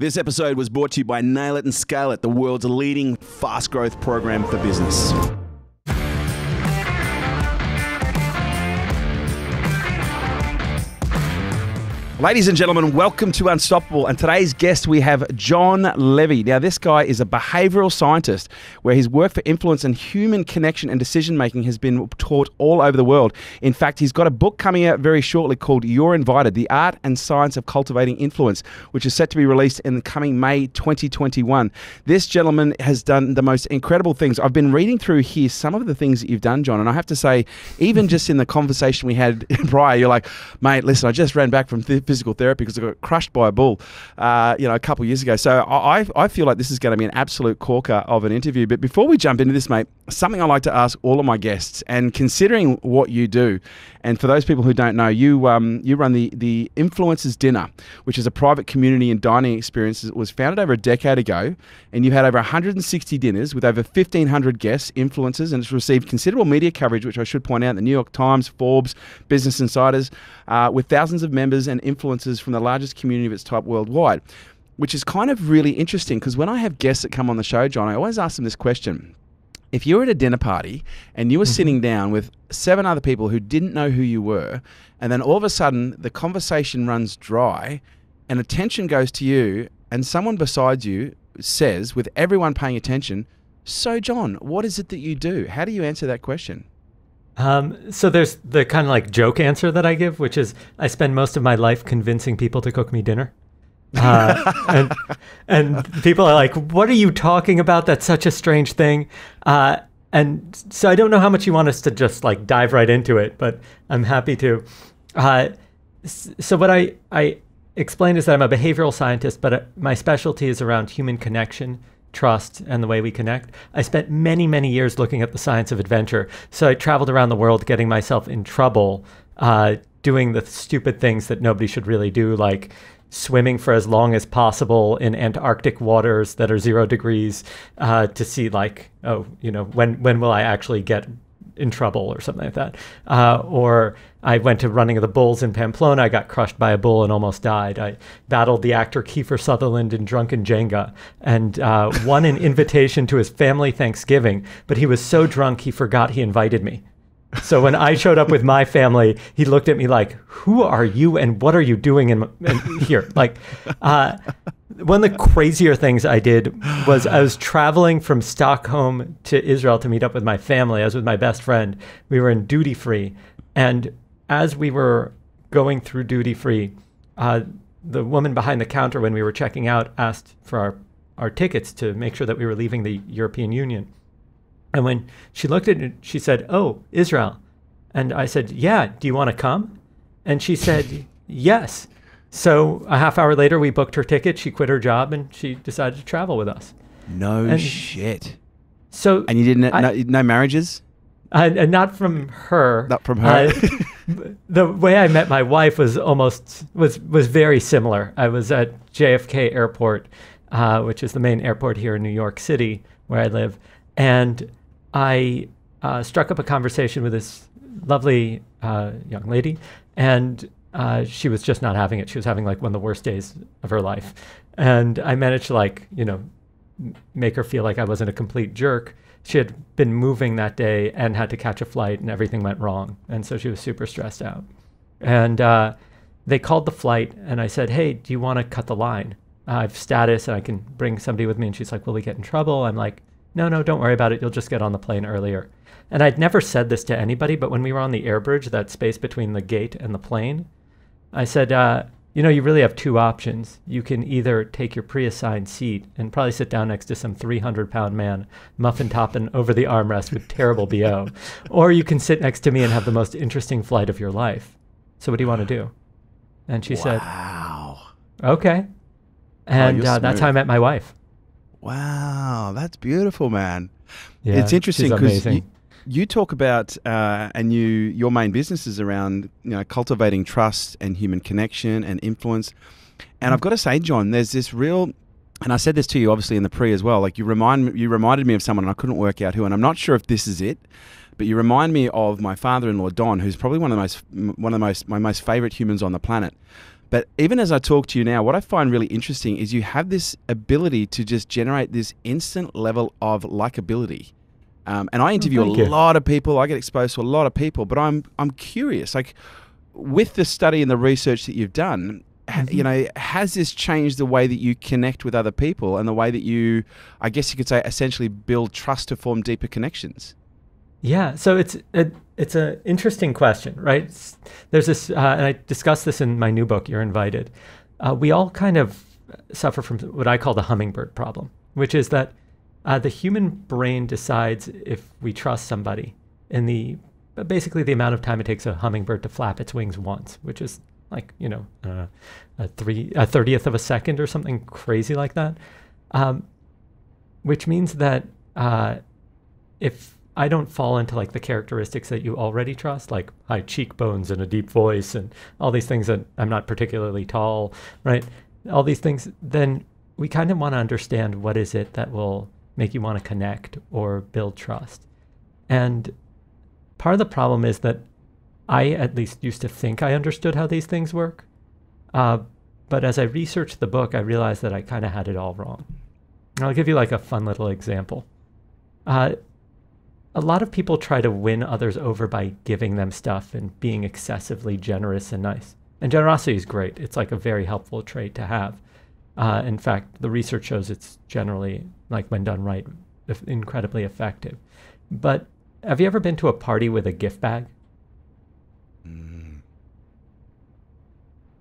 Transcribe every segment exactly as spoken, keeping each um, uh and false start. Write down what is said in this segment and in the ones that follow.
This episode was brought to you by Nail It and Scale It, the world's leading fast growth program for business. Ladies and gentlemen, welcome to Unstoppable, and today's guest we have Jon Levy. Now this guy is a behavioural scientist where his work for influence and human connection and decision making has been taught all over the world. In fact, he's got a book coming out very shortly called You're Invited: The Art and Science of Cultivating Influence, which is set to be released in the coming May twenty twenty-one. This gentleman has done the most incredible things. I've been reading through here some of the things that you've done, Jon, and I have to say, even just in the conversation we had prior, you're like, mate, listen, I just ran back from th physical therapy because I got crushed by a bull, uh, you know, a couple of years ago. So I, I feel like this is going to be an absolute corker of an interview. But before we jump into this, mate, something I like to ask all of my guests, and considering what you do, and for those people who don't know, you um, you run the the Influencers Dinner, which is a private community and dining experience. It was founded over a decade ago, and you've had over one hundred sixty dinners with over fifteen hundred guests, influencers, and it's received considerable media coverage, which I should point out, the New York Times, Forbes, Business Insiders, uh, with thousands of members and influencers from the largest community of its type worldwide, which is kind of really interesting because when I have guests that come on the show, Jon, I always ask them this question. If you were at a dinner party and you were mm-hmm. sitting down with seven other people who didn't know who you were, and then all of a sudden the conversation runs dry and attention goes to you, and someone beside you says, with everyone paying attention, "So, Jon, what is it that you do?" How do you answer that question? Um, so there's the kind of like joke answer that I give, which is I spend most of my life convincing people to cook me dinner. Uh, and, and people are like, "What are you talking about? That's such a strange thing." Uh, and so I don't know how much you want us to just like dive right into it, but I'm happy to. Uh, so what I, I explained is that I'm a behavioral scientist, but my specialty is around human connection, trust, and the way we connect. I spent many, many years looking at the science of adventure. So I traveled around the world getting myself in trouble, uh, doing the stupid things that nobody should really do, like swimming for as long as possible in Antarctic waters that are zero degrees uh, to see like, oh, you know, when, when will I actually get in trouble or something like that. Uh, or I went to Running of the Bulls in Pamplona. I got crushed by a bull and almost died. I battled the actor Kiefer Sutherland in Drunken Jenga and uh, won an invitation to his family Thanksgiving, but he was so drunk he forgot he invited me. So when I showed up with my family, he looked at me like, "Who are you and what are you doing in, in here?" Like, uh, one of the crazier things I did was I was traveling from Stockholm to Israel to meet up with my family. I was with my best friend. We were in duty free. And as we were going through duty free, uh, the woman behind the counter when we were checking out asked for our, our tickets to make sure that we were leaving the European Union. And when she looked at it, she said, "Oh, Israel." And I said, "Yeah, do you want to come?" And she said, "Yes." So a half hour later, we booked her ticket. She quit her job and she decided to travel with us. No and shit. So and you didn't I, no, no marriages? I, and not from her. Not from her. I, the way I met my wife was almost was was very similar. I was at J F K Airport, uh, which is the main airport here in New York City, where I live, and I uh, struck up a conversation with this lovely uh, young lady, and uh, she was just not having it. She was having like one of the worst days of her life. And I managed to like, you know, make her feel like I wasn't a complete jerk. She had been moving that day and had to catch a flight and everything went wrong. And so she was super stressed out. And uh, they called the flight and I said, "Hey, do you want to cut the line? I have status and I can bring somebody with me." And she's like, "Will we get in trouble?" I'm like, "No, no, don't worry about it. You'll just get on the plane earlier." And I'd never said this to anybody, but when we were on the air bridge, that space between the gate and the plane, I said, uh, "You know, you really have two options. You can either take your pre-assigned seat and probably sit down next to some three hundred pound man, muffin topping over the armrest with terrible B O, or you can sit next to me and have the most interesting flight of your life. So what do you want to do?" And she wow. said, "Wow, okay." And oh, uh, that's how I met my wife. Wow, that's beautiful, man. Yeah, it's interesting because you, you talk about uh, and you your main business is around you know cultivating trust and human connection and influence. And I've got to say, Jon, there's this real, and I said this to you obviously in the pre as well. Like you remind you reminded me of someone, and I couldn't work out who, and I'm not sure if this is it, but you remind me of my father-in-law Don, who's probably one of the most one of the most my most favorite humans on the planet. But even as I talk to you now, what I find really interesting is you have this ability to just generate this instant level of likability. Um, and I interview oh, a you. lot of people. I get exposed to a lot of people, but I'm, I'm curious, like with the study and the research that you've done, mm-hmm. you know, has this changed the way that you connect with other people and the way that you, I guess you could say, essentially build trust to form deeper connections? Yeah, so it's a, it's an interesting question, right? It's, there's this, uh, and I discussed this in my new book, You're Invited. Uh, we all kind of suffer from what I call the hummingbird problem, which is that uh, the human brain decides if we trust somebody in the, basically the amount of time it takes a hummingbird to flap its wings once, which is like, you know, uh, a, three, a thirtieth of a second or something crazy like that, um, which means that uh, if I don't fall into like the characteristics that you already trust, like high cheekbones and a deep voice and all these things, that I'm not particularly tall, right? All these things, then we kind of want to understand what is it that will make you want to connect or build trust. And part of the problem is that I at least used to think I understood how these things work. Uh, but as I researched the book, I realized that I kind of had it all wrong. And I'll give you like a fun little example. Uh, A lot of people try to win others over by giving them stuff and being excessively generous and nice. And generosity is great. It's like a very helpful trait to have. Uh, in fact, the research shows it's generally, like when done right, incredibly effective. But have you ever been to a party with a gift bag? Mm-hmm.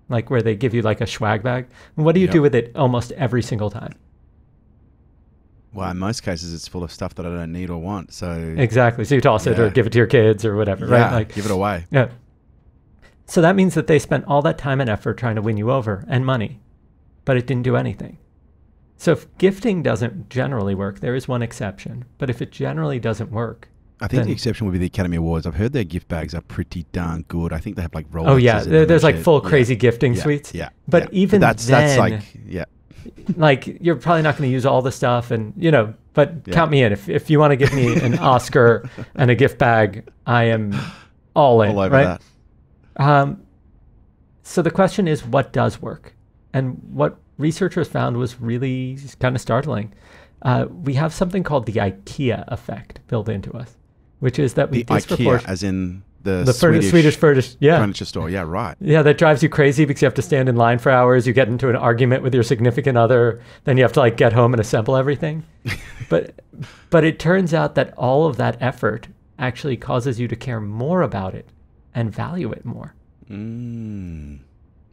Like where they give you like a swag bag? And what do you yep. do with it almost every single time? Well, in most cases, it's full of stuff that I don't need or want. So exactly. So you toss yeah. it or give it to your kids or whatever, yeah, right? Like give it away. Yeah. So that means that they spent all that time and effort trying to win you over and money, but it didn't do anything. So if gifting doesn't generally work, there is one exception. But if it generally doesn't work, I think the exception would be the Academy Awards. I've heard their gift bags are pretty darn good. I think they have like Rolexes. Oh yeah, there, there's like full crazy yeah. gifting yeah. suites. Yeah. But yeah. even but that's then, that's like yeah. like you're probably not going to use all the stuff, and you know, but yeah. count me in. If if you want to give me an Oscar and a gift bag, I am all in, all over right? That. Um, so the question is, what does work? And what researchers found was really kind of startling. Uh, we have something called the IKEA effect built into us, which is that we the IKEA, as in the, the Swedish, Swedish furnish, yeah. furniture store. Yeah, right. Yeah, that drives you crazy because you have to stand in line for hours. You get into an argument with your significant other. Then you have to like get home and assemble everything. but but it turns out that all of that effort actually causes you to care more about it and value it more. Mm.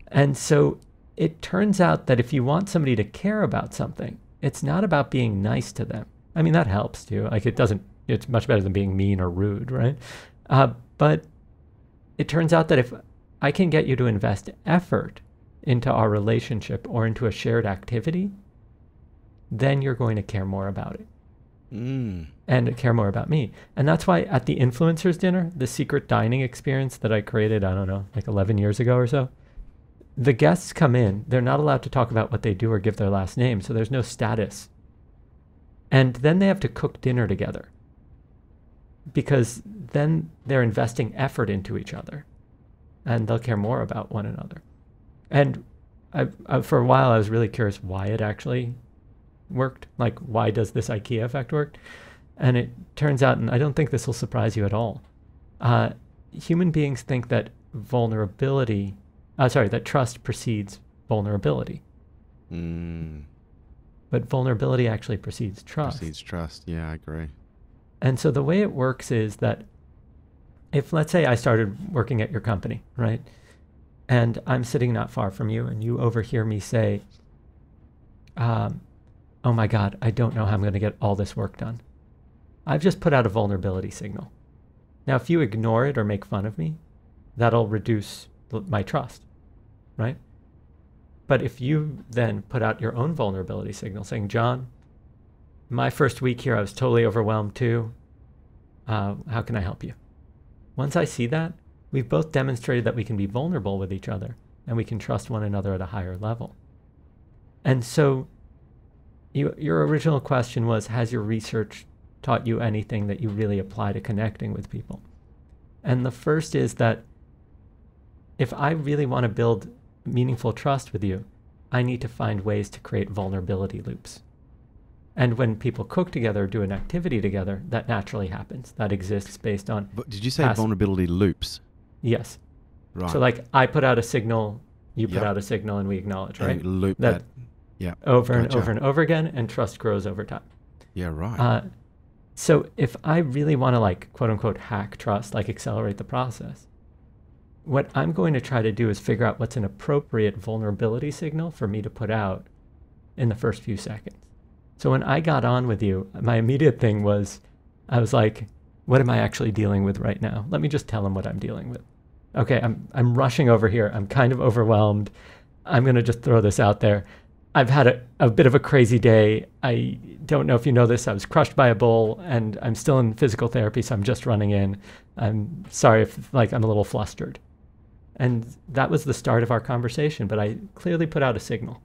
And so it turns out that if you want somebody to care about something, it's not about being nice to them. I mean, that helps too. Like it doesn't, it's much better than being mean or rude, right? Uh, But it turns out that if I can get you to invest effort into our relationship or into a shared activity, then you're going to care more about it mm. and care more about me. And that's why at the Influencers Dinner, the secret dining experience that I created, I don't know, like eleven years ago or so, the guests come in, they're not allowed to talk about what they do or give their last name, so there's no status. And then they have to cook dinner together, because then they're investing effort into each other and they'll care more about one another. And I, I, for a while, I was really curious why it actually worked. Like, why does this IKEA effect work? And it turns out, and I don't think this will surprise you at all, uh, human beings think that vulnerability, uh, sorry, that trust precedes vulnerability. Mm. But vulnerability actually precedes trust. Precedes trust, yeah, I agree. And so the way it works is that if, let's say, I started working at your company, right? And I'm sitting not far from you and you overhear me say, um, oh my God, I don't know how I'm going to get all this work done. I've just put out a vulnerability signal. Now, if you ignore it or make fun of me, that'll reduce my trust, right? But if you then put out your own vulnerability signal saying, John, my first week here, I was totally overwhelmed too. Uh, how can I help you? Once I see that, we've both demonstrated that we can be vulnerable with each other and we can trust one another at a higher level. And so you, your original question was, has your research taught you anything that you really apply to connecting with people? And the first is that if I really want to build meaningful trust with you, I need to find ways to create vulnerability loops. And when people cook together, do an activity together, that naturally happens. That exists based on... But did you say past... vulnerability loops? Yes. Right. So like I put out a signal, you put yep. out a signal, and we acknowledge, right? And loop that, that. Yeah. over gotcha. and over and over again, and trust grows over time. Yeah, right. Uh, so if I really want to like, quote unquote, hack trust, like accelerate the process, what I'm going to try to do is figure out what's an appropriate vulnerability signal for me to put out in the first few seconds. So when I got on with you, my immediate thing was, I was like, what am I actually dealing with right now? Let me just tell them what I'm dealing with. Okay, I'm, I'm rushing over here. I'm kind of overwhelmed. I'm going to just throw this out there. I've had a, a bit of a crazy day. I don't know if you know this. I was crushed by a bull, and I'm still in physical therapy, so I'm just running in. I'm sorry if like I'm a little flustered. And that was the start of our conversation, but I clearly put out a signal.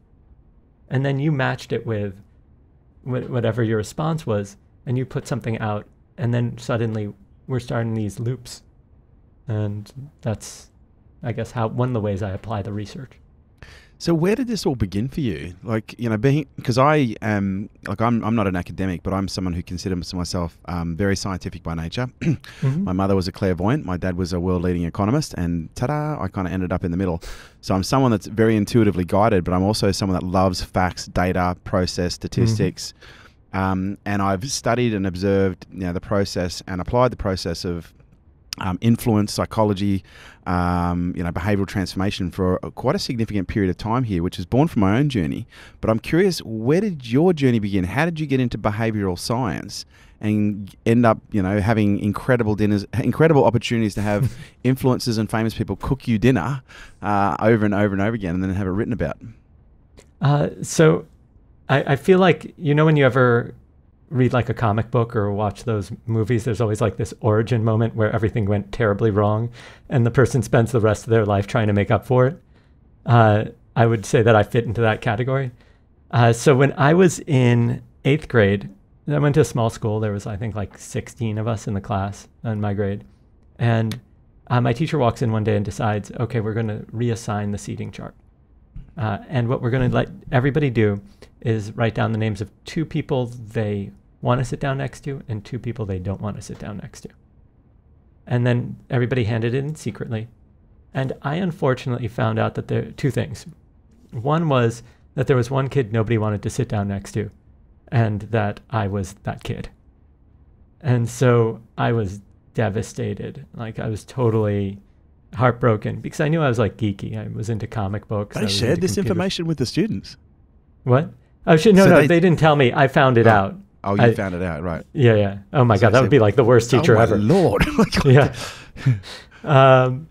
And then you matched it with whatever your response was, and you put something out, and then suddenly we're starting these loops. And that's, I guess, how one of the ways I apply the research. So where did this all begin for you? Like, you know, being, because I am, like, I'm, I'm not an academic, but I'm someone who considers myself um, very scientific by nature. Mm-hmm. My mother was a clairvoyant. My dad was a world-leading economist, and ta-da, I kind of ended up in the middle. So I'm someone that's very intuitively guided, but I'm also someone that loves facts, data, process, statistics. Mm-hmm. um, and I've studied and observed, you know, the process and applied the process of Um, influence, psychology, um, you know, behavioral transformation for a, quite a significant period of time here, which is born from my own journey. But I'm curious, where did your journey begin? How did you get into behavioral science and end up, you know, having incredible dinners, incredible opportunities to have influencers and famous people cook you dinner uh, over and over and over again, and then have it written about? Uh, so I, I feel like, you know, when you ever read like a comic book or watch those movies, there's always like this origin moment where everything went terribly wrong and the person spends the rest of their life trying to make up for it. Uh, I would say that I fit into that category. Uh, so when I was in eighth grade, I went to a small school. There was, I think, like sixteen of us in the class in my grade. And uh, my teacher walks in one day and decides, okay, we're going to reassign the seating chart. Uh, and what we're going to let everybody do is write down the names of two people they want to sit down next to and two people they don't want to sit down next to. And then everybody handed it in secretly. And I unfortunately found out that there are two things. One was that there was one kid nobody wanted to sit down next to, and that I was that kid. And so I was devastated. Like, I was totally heartbroken because I knew I was like geeky. I was into comic books. They shared this computers. information with the students. What? Oh, shit. No, so no, they, they didn't tell me. I found it oh. out. Oh, you I, found it out, right? Yeah, yeah. Oh my so God, that said, would be like the worst teacher oh my ever. Lord. yeah. Um,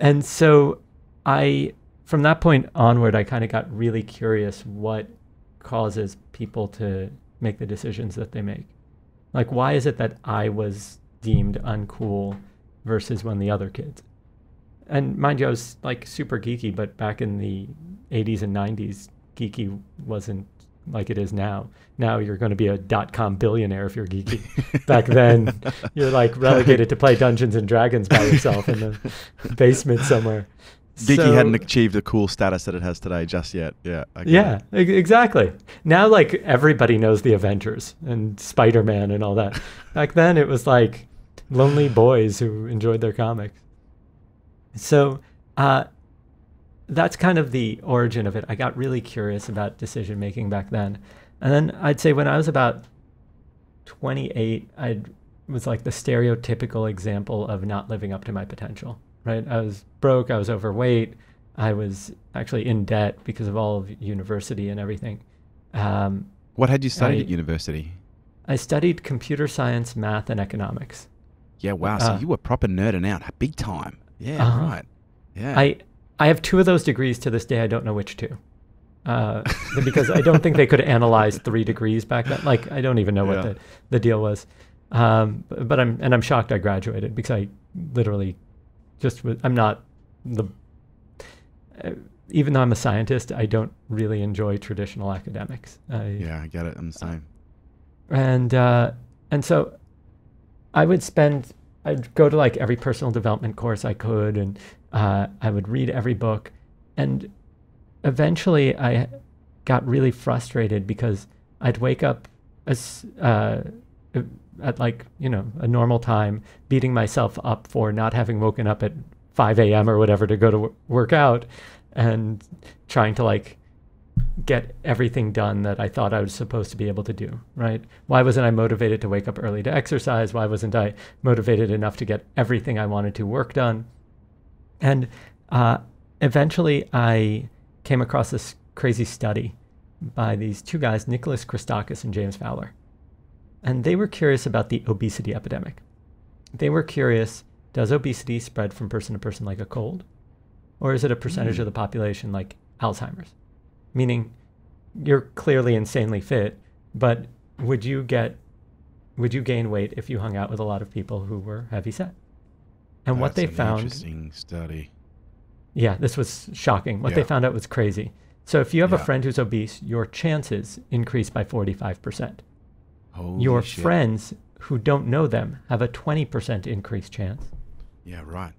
and so I, from that point onward, I kind of got really curious what causes people to make the decisions that they make. Like, why is it that I was deemed uncool versus one of the other kids? And mind you, I was like super geeky, but back in the eighties and nineties, geeky wasn't like it is now. Now you're going to be a dot-com billionaire if you're geeky. Back then, you're like relegated to play Dungeons and Dragons by yourself in the basement somewhere. Geeky so, hadn't achieved the cool status that it has today just yet. Yeah, I yeah, it. exactly. Now, like, everybody knows the Avengers and Spider-Man and all that. Back then, it was like lonely boys who enjoyed their comics. So uh, that's kind of the origin of it. I got really curious about decision making back then. And then I'd say when I was about twenty-eight, I was like the stereotypical example of not living up to my potential, right? I was broke, I was overweight, I was actually in debt because of all of university and everything. Um, what had you studied I, at university? I studied computer science, math, and economics. Yeah, wow. So uh, you were proper nerding out big time. Yeah, uh-huh. right. Yeah. I, I have two of those degrees to this day. I don't know which two. Uh, because I don't think they could analyze three degrees back then. Like, I don't even know yeah. what the, the deal was. Um, but, but I'm, and I'm shocked I graduated because I literally just, was, I'm not the, uh, even though I'm a scientist, I don't really enjoy traditional academics. I, yeah, I get it. I'm the same. Uh, and, uh, and so I would spend, I'd go to like every personal development course I could, and uh, I would read every book. And eventually I got really frustrated because I'd wake up as, uh, at like, you know, a normal time, beating myself up for not having woken up at five a m or whatever to go to work out, and trying to like get everything done that I thought I was supposed to be able to do, right? Why wasn't I motivated to wake up early to exercise? Why wasn't I motivated enough to get everything I wanted to work done? And uh, eventually I came across this crazy study by these two guys, Nicholas Christakis and James Fowler. And they were curious about the obesity epidemic. They were curious, does obesity spread from person to person like a cold? Or is it a percentage mm. of the population like Alzheimer's? Meaning you're clearly insanely fit, but would you get, would you gain weight if you hung out with a lot of people who were heavy set? And That's what they an found, interesting study. Yeah, this was shocking. What yeah. they found out was crazy. So if you have yeah. a friend who's obese, your chances increase by forty-five percent. Holy your shit. Friends who don't know them have a twenty percent increased chance. Yeah, right.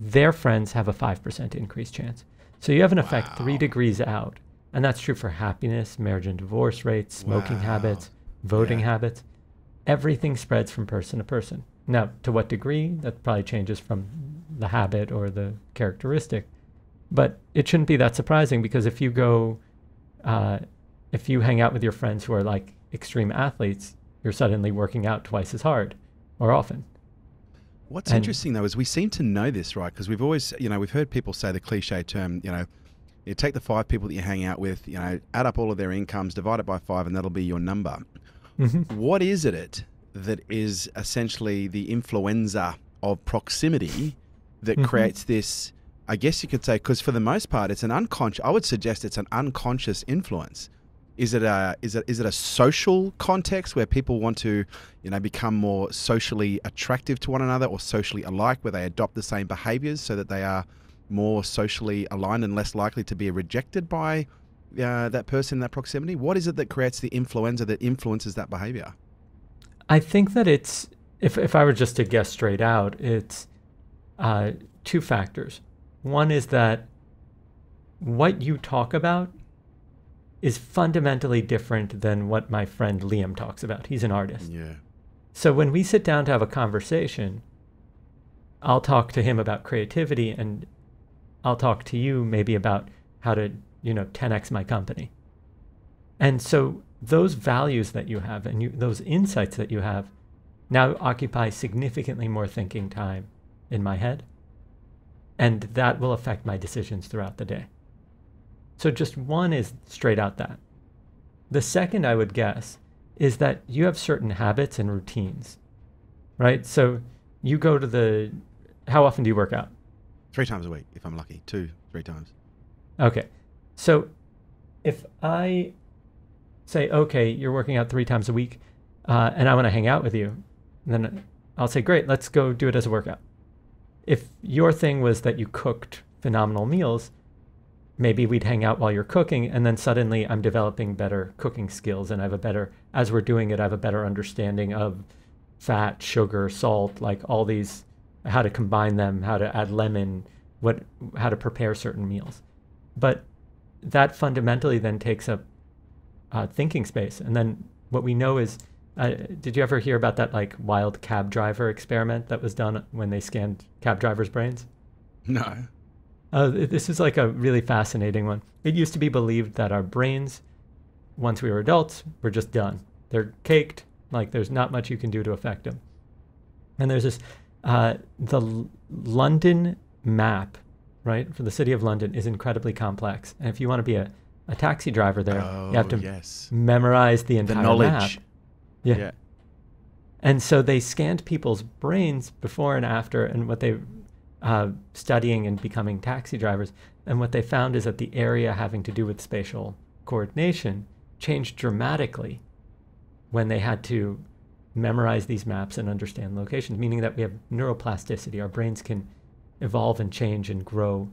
Their friends have a five percent increased chance. So you have an wow. effect three degrees out. And that's true for happiness, marriage and divorce rates, smoking wow. habits, voting yeah. habits. Everything spreads from person to person. Now, to what degree? That probably changes from the habit or the characteristic. But it shouldn't be that surprising, because if you go, uh, if you hang out with your friends who are like extreme athletes, you're suddenly working out twice as hard or often. What's and, interesting though, is we seem to know this, right? Because we've always, you know, we've heard people say the cliche term, you know, you take the five people that you hang out with, you know, add up all of their incomes, divide it by five, and that'll be your number. Mm-hmm. What is it that is essentially the influenza of proximity that mm-hmm. creates this, I guess you could say, because for the most part, it's an unconscious, I would suggest it's an unconscious influence. Is it a, is it, is it a social context where people want to, you know, become more socially attractive to one another or socially alike, where they adopt the same behaviors so that they are more socially aligned and less likely to be rejected by uh, that person in that proximity? What is it that creates the influenza that influences that behavior? I think that it's, if, if I were just to guess straight out, it's uh, two factors. One is that what you talk about is fundamentally different than what my friend Liam talks about. He's an artist. Yeah. So when we sit down to have a conversation, I'll talk to him about creativity and I'll talk to you maybe about how to, you know, ten X my company. And so those values that you have and you, those insights that you have now occupy significantly more thinking time in my head. And that will affect my decisions throughout the day. So just one is straight out that. The second, I would guess, is that you have certain habits and routines, right? So you go to the, how often do you work out? Three times a week, if I'm lucky, two, three times. Okay, so if I say, okay, you're working out three times a week uh, and I wanna hang out with you, then I'll say, great, let's go do it as a workout. If your thing was that you cooked phenomenal meals, maybe we'd hang out while you're cooking, and then suddenly I'm developing better cooking skills and I have a better, as we're doing it, I have a better understanding of fat, sugar, salt, like all these, how to combine them, how to add lemon, what, how to prepare certain meals. But that fundamentally then takes up uh, thinking space. And then what we know is, uh, did you ever hear about that like wild cab driver experiment that was done when they scanned cab drivers' brains? No. Uh, this is like a really fascinating one. It used to be believed that our brains, once we were adults, were just done. They're caked, like there's not much you can do to affect them. And there's this Uh, the L- London map, right, for the city of London is incredibly complex. And if you want to be a, a taxi driver there, oh, you have to yes. memorize the entire the knowledge. map. Yeah. yeah. And so they scanned people's brains before and after and what they uh, studying and becoming taxi drivers. And what they found is that the area having to do with spatial coordination changed dramatically when they had to memorize these maps and understand locations, meaning that we have neuroplasticity. Our brains can evolve and change and grow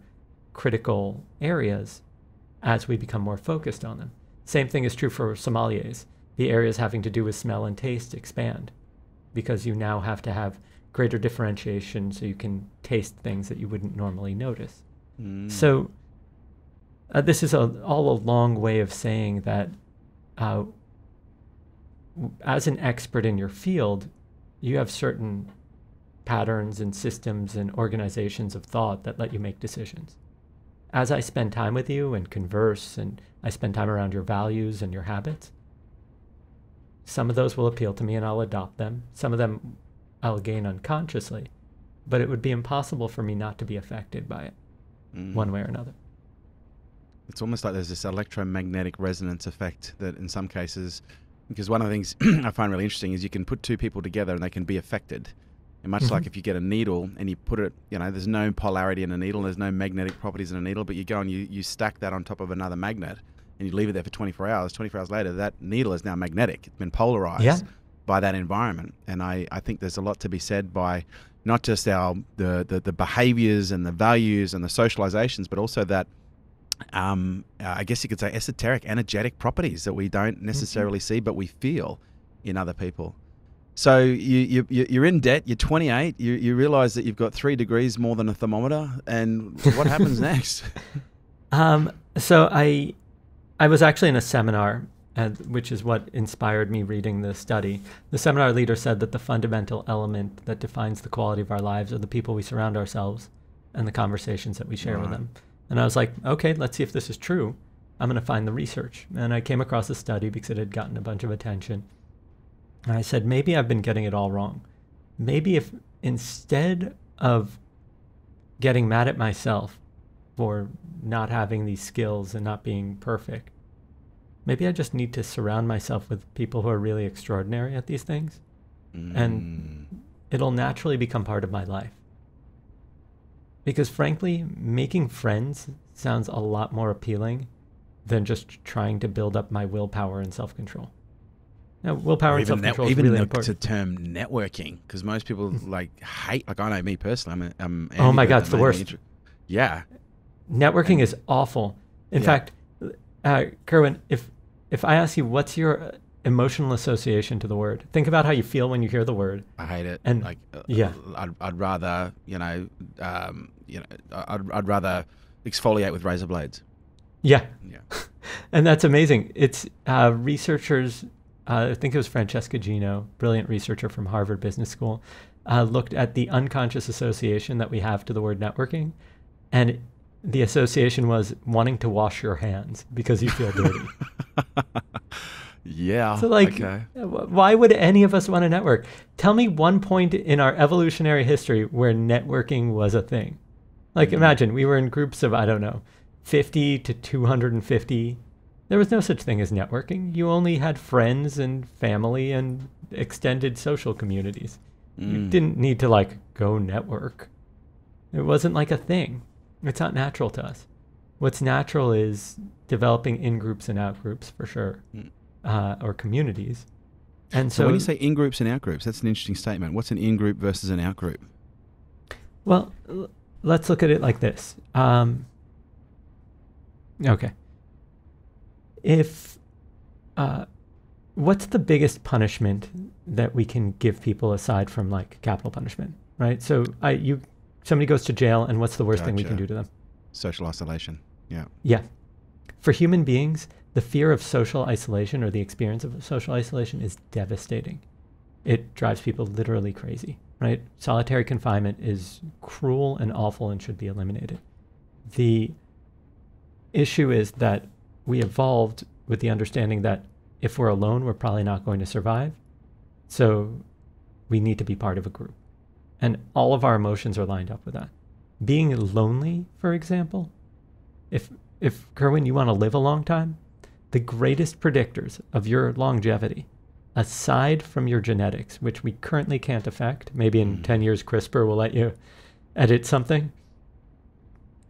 critical areas as we become more focused on them. Same thing is true for sommeliers. The areas having to do with smell and taste expand because you now have to have greater differentiation so you can taste things that you wouldn't normally notice. Mm. So Uh, this is a, all a long way of saying that uh, as an expert in your field, you have certain patterns and systems and organizations of thought that let you make decisions. As I spend time with you and converse, and I spend time around your values and your habits, some of those will appeal to me and I'll adopt them. Some of them I'll gain unconsciously, but it would be impossible for me not to be affected by it mm. one way or another. It's almost like there's this electromagnetic resonance effect that in some cases, because one of the things I find really interesting is you can put two people together and they can be affected. And much mm-hmm. like if you get a needle and you put it, you know, there's no polarity in a needle, there's no magnetic properties in a needle, but you go and you, you stack that on top of another magnet and you leave it there for twenty-four hours. twenty-four hours later, that needle is now magnetic. It's been polarized yeah. by that environment. And I, I think there's a lot to be said by not just our the, the, the behaviors and the values and the socializations, but also that, um, I guess you could say, esoteric, energetic properties that we don't necessarily mm-hmm. see, but we feel in other people. So you, you, you're in debt, you're twenty-eight, you, you realize that you've got three degrees more than a thermometer, and what happens next? Um, so I, I was actually in a seminar, uh, which is what inspired me reading the study. The seminar leader said that the fundamental element that defines the quality of our lives are the people we surround ourselves and the conversations that we share right. with them. And I was like, okay, let's see if this is true. I'm going to find the research. And I came across a study because it had gotten a bunch of attention. And I said, maybe I've been getting it all wrong. Maybe if instead of getting mad at myself for not having these skills and not being perfect, maybe I just need to surround myself with people who are really extraordinary at these things. Mm. And it'll naturally become part of my life. Because frankly, making friends sounds a lot more appealing than just trying to build up my willpower and self-control. Now, willpower and self-control is really important. Even the term networking, because most people like hate, like I know me personally. I'm, I'm oh my God, it's the worst. Yeah. Networking and, is awful. In yeah. fact, uh, Kerwin, if, if I ask you, what's your emotional association to the word? Think about how you feel when you hear the word. I hate it. And like, uh, yeah, I'd, I'd rather, you know, um, you know, I'd, I'd rather exfoliate with razor blades. Yeah. Yeah. And that's amazing. It's uh, researchers, Uh, I think it was Francesca Gino, brilliant researcher from Harvard Business School, uh, looked at the unconscious association that we have to the word networking. And the association was wanting to wash your hands because you feel dirty. Yeah. So like, okay. Why would any of us want to network? Tell me one point in our evolutionary history where networking was a thing. Like mm-hmm. imagine we were in groups of, I don't know, fifty to two hundred fifty. There was no such thing as networking. You only had friends and family and extended social communities. Mm. You didn't need to like go network. It wasn't like a thing. It's not natural to us. What's natural is developing in-groups and out-groups for sure, mm. uh, or communities. And so, so when you say in-groups and out-groups, that's an interesting statement. What's an in-group versus an out-group? Well, l let's look at it like this. Um, okay. If, uh, what's the biggest punishment that we can give people aside from like capital punishment, right? So I, you, somebody goes to jail and what's the worst gotcha. thing we can do to them? Social isolation. Yeah. Yeah. For human beings, the fear of social isolation or the experience of social isolation is devastating. It drives people literally crazy, right? Solitary confinement is cruel and awful and should be eliminated. The issue is that we evolved with the understanding that if we're alone, we're probably not going to survive. So we need to be part of a group. And all of our emotions are lined up with that. Being lonely, for example, if, if Kerwin, you want to live a long time, the greatest predictors of your longevity, aside from your genetics, which we currently can't affect, maybe in mm. ten years, CRISPR will let you edit something,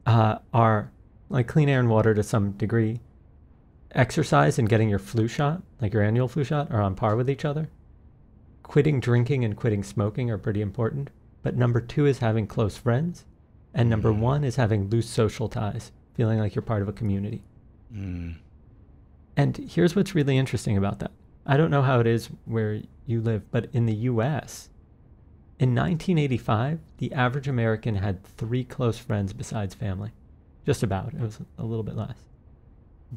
uh, are like clean air and water to some degree. Exercise and getting your flu shot, like your annual flu shot, are on par with each other. Quitting drinking and quitting smoking are pretty important. But number two is having close friends. And number mm. one is having loose social ties, feeling like you're part of a community. Mm. And here's what's really interesting about that. I don't know how it is where you live, but in the U S, in nineteen eighty-five, the average American had three close friends besides family. Just about. It was a little bit less.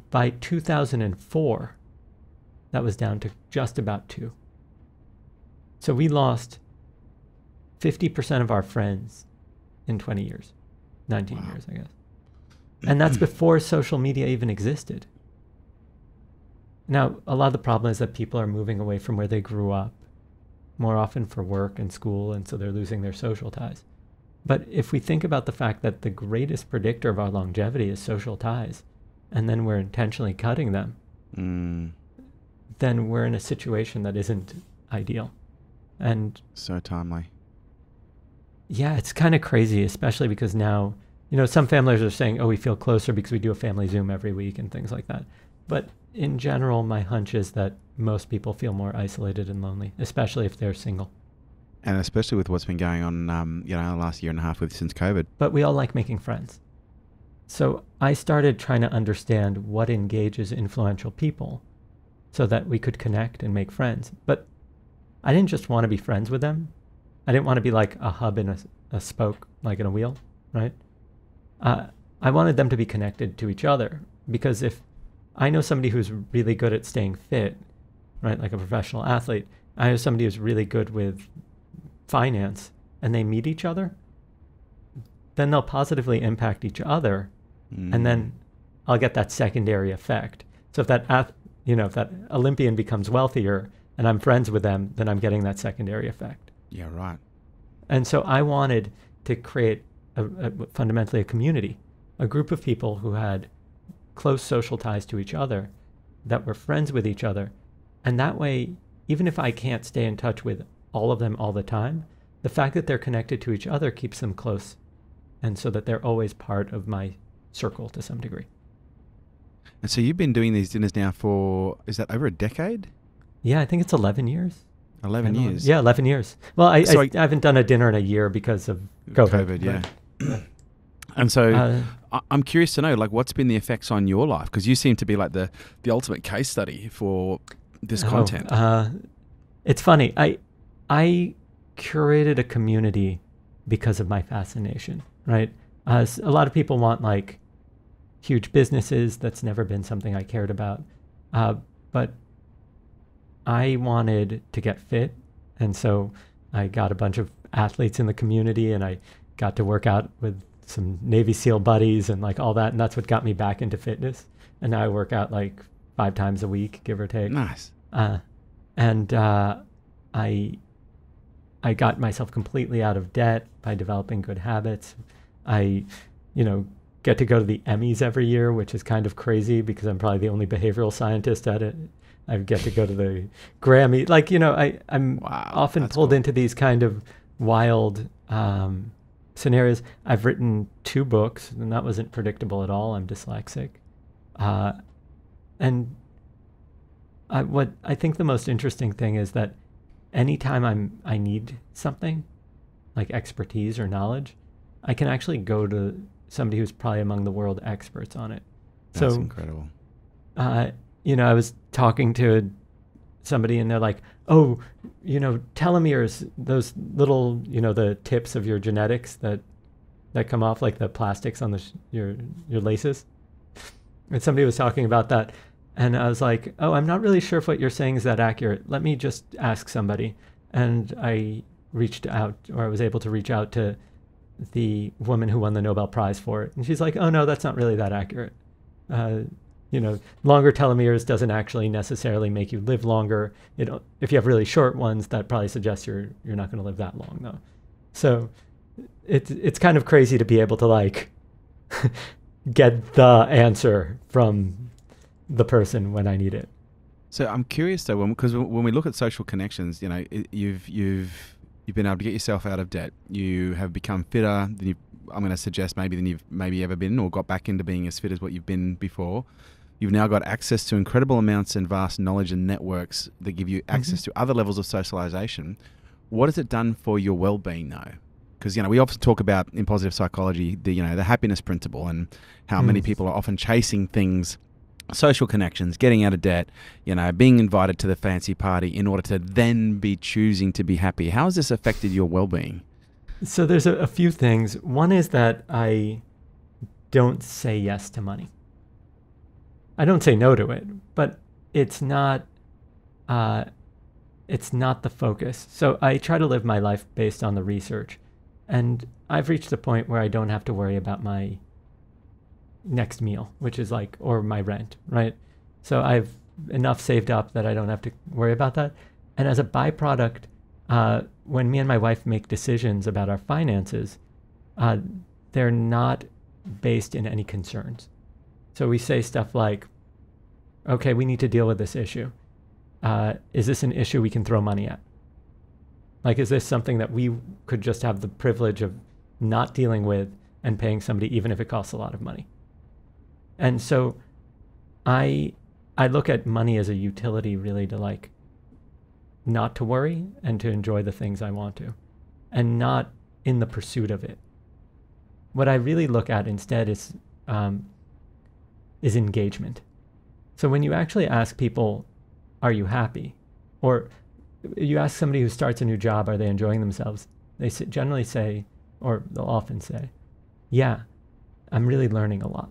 By two thousand four, that was down to just about two. So we lost fifty percent of our friends in twenty years, nineteen wow. years, I guess. And that's before social media even existed. Now, a lot of the problem is that people are moving away from where they grew up, more often for work and school, and so they're losing their social ties. But if we think about the fact that the greatest predictor of our longevity is social ties, and then we're intentionally cutting them, mm. then we're in a situation that isn't ideal. And so timely. Yeah, it's kind of crazy, especially because now, you know, some families are saying, oh, we feel closer because we do a family Zoom every week and things like that. But in general, my hunch is that most people feel more isolated and lonely, especially if they're single. And especially with what's been going on, um, you know, the last year and a half with since COVID. But we all like making friends. So I started trying to understand what engages influential people so that we could connect and make friends. But I didn't just want to be friends with them. I didn't want to be like a hub in a, a spoke, like in a wheel, right? Uh, I wanted them to be connected to each other, because if I know somebody who's really good at staying fit, right, like a professional athlete, I know somebody who's really good with finance, and they meet each other, then they'll positively impact each other, mm. and then I'll get that secondary effect. So if that, you know, if that Olympian becomes wealthier and I'm friends with them, then I'm getting that secondary effect. Yeah, right. And so I wanted to create a, a, fundamentally a community, a group of people who had close social ties to each other, that were friends with each other. And that way, even if I can't stay in touch with all of them all the time, the fact that they're connected to each other keeps them close. And so that they're always part of my circle to some degree. And so you've been doing these dinners now for, is that over a decade? Yeah, I think it's eleven years. eleven years. Yeah, eleven years. Well, I, so I, I haven't done a dinner in a year because of COVID. COVID, yeah. And so uh, I, I'm curious to know, like, what's been the effects on your life? Because you seem to be like the, the ultimate case study for this oh, content. Uh, it's funny. I, I curated a community because of my fascination, right? Uh, a lot of people want, like, huge businesses. That's never been something I cared about. Uh, but I wanted to get fit, and so I got a bunch of athletes in the community, and I got to work out with some Navy SEAL buddies and like all that, and that's what got me back into fitness. And now I work out like five times a week, give or take. Nice. Uh, and uh, I I got myself completely out of debt by developing good habits. I, you know, get to go to the Emmys every year, which is kind of crazy because I'm probably the only behavioral scientist at it. I get to go to the Grammy. Like, you know, I, I'm wow, often pulled cool. into these kind of wild um, scenarios. I've written two books, and that wasn't predictable at all. I'm dyslexic. Uh, and I, what I think the most interesting thing is that anytime I'm, I need something, like expertise or knowledge, I can actually go to somebody who's probably among the world experts on it. That's so incredible. Uh, you know, I was talking to somebody and they're like, oh, you know, telomeres, those little, you know, the tips of your genetics that that come off, like the plastics on the sh your your laces. And somebody was talking about that. And I was like, oh, I'm not really sure if what you're saying is that accurate. Let me just ask somebody. And I reached out, or I was able to reach out to the woman who won the Nobel Prize for it. And she's like, oh, no, that's not really that accurate. Uh, you know, longer telomeres doesn't actually necessarily make you live longer. It, if you have really short ones, that probably suggests you're, you're not going to live that long, though. So it's, it's kind of crazy to be able to, like, get the answer from the person when I need it. So I'm curious, though, because when, when we look at social connections, you know, it, you've, you've, you've been able to get yourself out of debt. You have become fitter than you've, I'm going to suggest maybe than you've maybe ever been, or got back into being as fit as what you've been before. You've now got access to incredible amounts and vast knowledge and networks that give you access mm-hmm. to other levels of socialization. What has it done for your well-being, though? Because, you know, we often talk about in positive psychology, the, you know, the happiness principle, and how mm. many people are often chasing things, social connections, getting out of debt, you know, being invited to the fancy party in order to then be choosing to be happy. How has this affected your well-being? So there's a, a few things. One is that I don't say yes to money. I don't say no to it, but it's not uh, it's not the focus. So I try to live my life based on the research. And I've reached the point where I don't have to worry about my next meal, which is like, or my rent, right? So I've enough saved up that I don't have to worry about that. And as a byproduct, uh, when me and my wife make decisions about our finances, uh, they're not based in any concerns. So we say stuff like, okay, we need to deal with this issue. Uh, is this an issue we can throw money at? Like, is this something that we could just have the privilege of not dealing with and paying somebody, even if it costs a lot of money? And so I, I look at money as a utility, really, to like, not to worry and to enjoy the things I want to, and not in the pursuit of it. What I really look at instead is, um, is engagement. So when you actually ask people, are you happy? Or you ask somebody who starts a new job, are they enjoying themselves? They generally say, or they'll often say, yeah, I'm really learning a lot.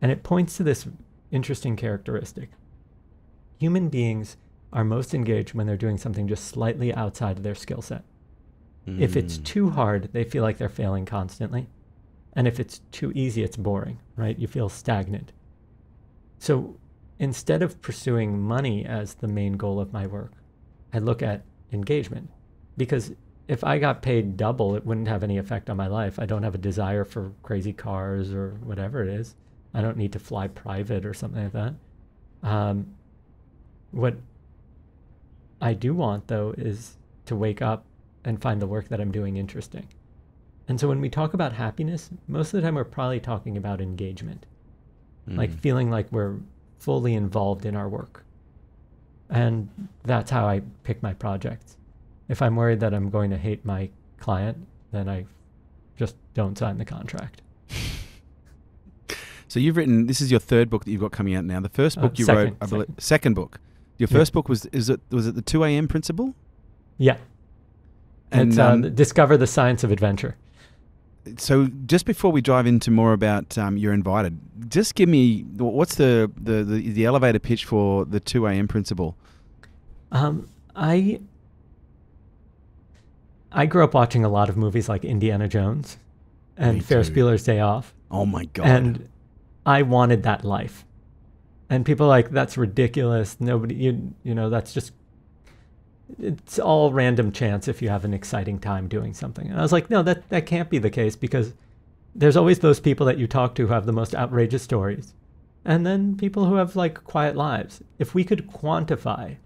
And it points to this interesting characteristic. Human beings are most engaged when they're doing something just slightly outside of their skill set. Mm. If it's too hard, they feel like they're failing constantly. And if it's too easy, it's boring, right? You feel stagnant. So instead of pursuing money as the main goal of my work, I look at engagement, because if I got paid double, it wouldn't have any effect on my life. I don't have a desire for crazy cars or whatever it is. I don't need to fly private or something like that. Um, what I do want, though, is to wake up and find the work that I'm doing interesting. And so when we talk about happiness, most of the time we're probably talking about engagement, mm. like feeling like we're fully involved in our work. And that's how I pick my projects. If I'm worried that I'm going to hate my client, then I just don't sign the contract. So you've written, this is your third book that you've got coming out now. The first book uh, you second, wrote, I believe, second. second book. Your yeah. first book was, is it, was it the two A M Principle? Yeah. And it's, um, um, Discover the Science of Adventure. So just before we dive into more about um, You're Invited, just give me, what's the, the, the, the elevator pitch for the two A M Principle? Um, I, I grew up watching a lot of movies like Indiana Jones and Ferris Bueller's Day Off. Oh my God. And I wanted that life. And people are like, that's ridiculous. Nobody, you, you know, that's just, it's all random chance if you have an exciting time doing something. And I was like, no, that, that can't be the case, because there's always those people that you talk to who have the most outrageous stories. And then people who have like quiet lives. If we could quantify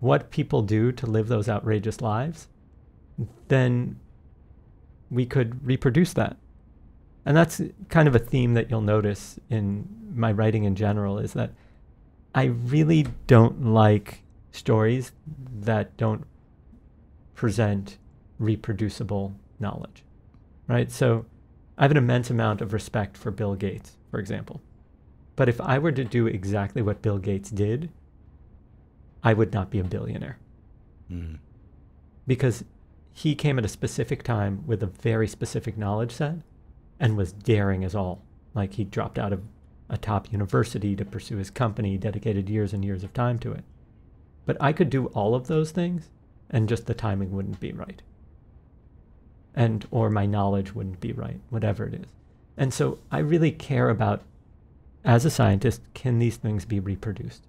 what people do to live those outrageous lives, then we could reproduce that. And that's kind of a theme that you'll notice in my writing in general, is that I really don't like stories that don't present reproducible knowledge, right? So I have an immense amount of respect for Bill Gates, for example. But if I were to do exactly what Bill Gates did, I would not be a billionaire. Mm. Because he came at a specific time with a very specific knowledge set and was daring as all. Like, he dropped out of a top university to pursue his company, dedicated years and years of time to it. But I could do all of those things, and just the timing wouldn't be right. And, or my knowledge wouldn't be right, whatever it is. And so I really care about, as a scientist, can these things be reproduced?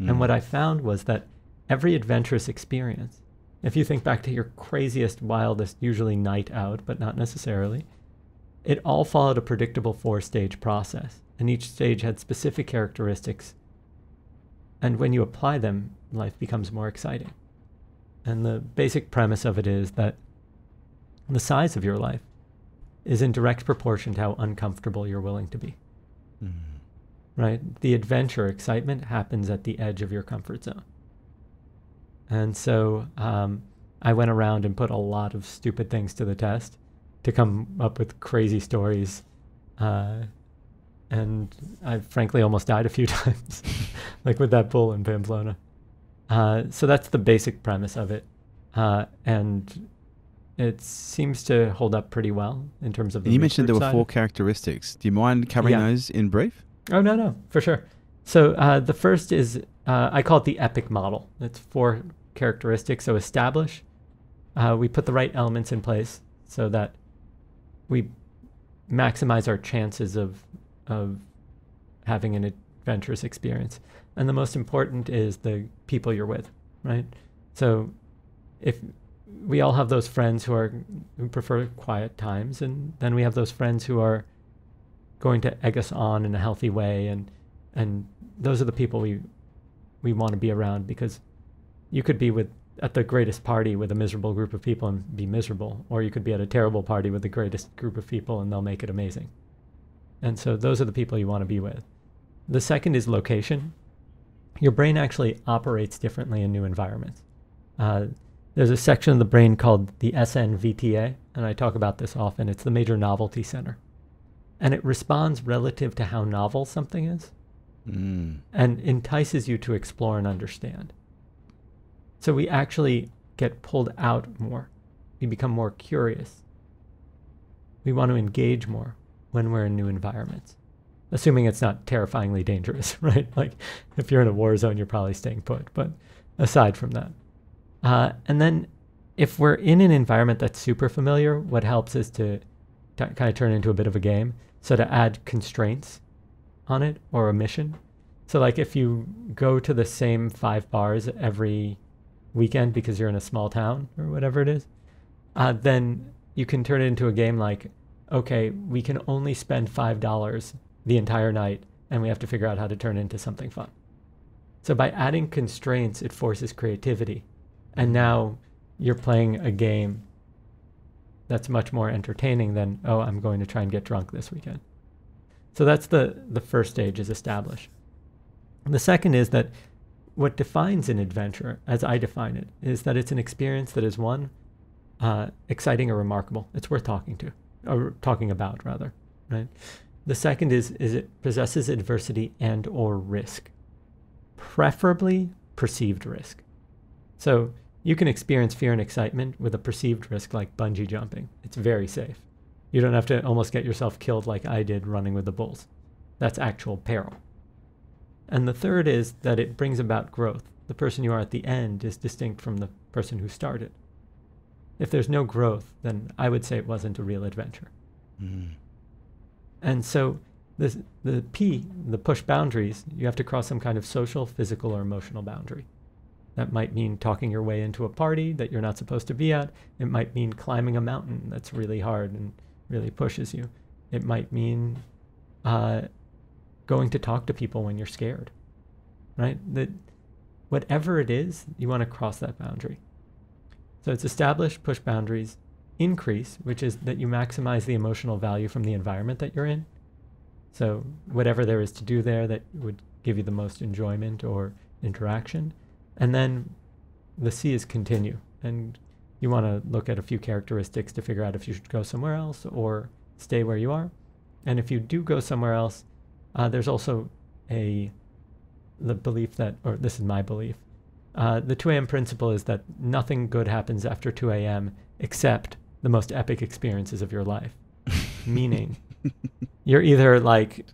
Mm. And what I found was that every adventurous experience, if you think back to your craziest, wildest, usually night out, but not necessarily, it all followed a predictable four-stage process. And each stage had specific characteristics. And when you apply them, life becomes more exciting. And the basic premise of it is that the size of your life is in direct proportion to how uncomfortable you're willing to be. Mm-hmm. Right? The adventure, excitement, happens at the edge of your comfort zone. And so um, I went around and put a lot of stupid things to the test to come up with crazy stories. Uh, and I frankly almost died a few times, like with that bull in Pamplona. Uh, so that's the basic premise of it. Uh, and it seems to hold up pretty well in terms of the research side. You mentioned there were four characteristics. Do you mind covering yeah. those in brief? Oh, no, no, for sure. So uh, the first is, uh, I call it the EPIC model. It's four characteristics. So establish, uh, we put the right elements in place so that we maximize our chances of, of having an adventurous experience. And the most important is the people you're with, right? So if we all have those friends who are who prefer quiet times, and then we have those friends who are going to egg us on in a healthy way, and and those are the people we we want to be around, because you could be with at the greatest party with a miserable group of people and be miserable, or you could be at a terrible party with the greatest group of people and they'll make it amazing. And so those are the people you want to be with. The second is location. Your brain actually operates differently in new environments. Uh, there's a section of the brain called the S N V T A, and I talk about this often. It's the major novelty center. And it responds relative to how novel something is, mm. and entices you to explore and understand. So we actually get pulled out more. We become more curious. We want to engage more when we're in new environments, assuming it's not terrifyingly dangerous, right? Like if you're in a war zone, you're probably staying put, but aside from that. Uh, and then if we're in an environment that's super familiar, what helps is to kind of turn it into a bit of a game. So to add constraints on it or a mission. So like if you go to the same five bars every weekend because you're in a small town or whatever it is, uh, then you can turn it into a game like, okay, we can only spend five dollars the entire night, and we have to figure out how to turn it into something fun. So by adding constraints, it forces creativity. And now you're playing a game that's much more entertaining than, oh, I'm going to try and get drunk this weekend. So that's the, the first stage, is establish. And the second is that what defines an adventure, as I define it, is that it's an experience that is, one, uh, exciting or remarkable. It's worth talking to, or talking about, rather, right? The second is, is it possesses adversity and or risk, preferably perceived risk. So you can experience fear and excitement with a perceived risk like bungee jumping. It's very safe. You don't have to almost get yourself killed like I did running with the bulls. That's actual peril. And the third is that it brings about growth. The person you are at the end is distinct from the person who started. If there's no growth, then I would say it wasn't a real adventure. Mm. And so this, the P, the push boundaries, you have to cross some kind of social, physical, or emotional boundary. That might mean talking your way into a party that you're not supposed to be at. It might mean climbing a mountain that's really hard and really pushes you. It might mean uh, going to talk to people when you're scared, right? That whatever it is, you want to cross that boundary. So it's establish, push boundaries, increase, which is that you maximize the emotional value from the environment that you're in. So whatever there is to do there that would give you the most enjoyment or interaction. And then the C is continue. And you want to look at a few characteristics to figure out if you should go somewhere else or stay where you are. And if you do go somewhere else, uh, there's also a the belief that, or this is my belief, uh, the two A M principle is that nothing good happens after two A M except the most epic experiences of your life. Meaning, you're either like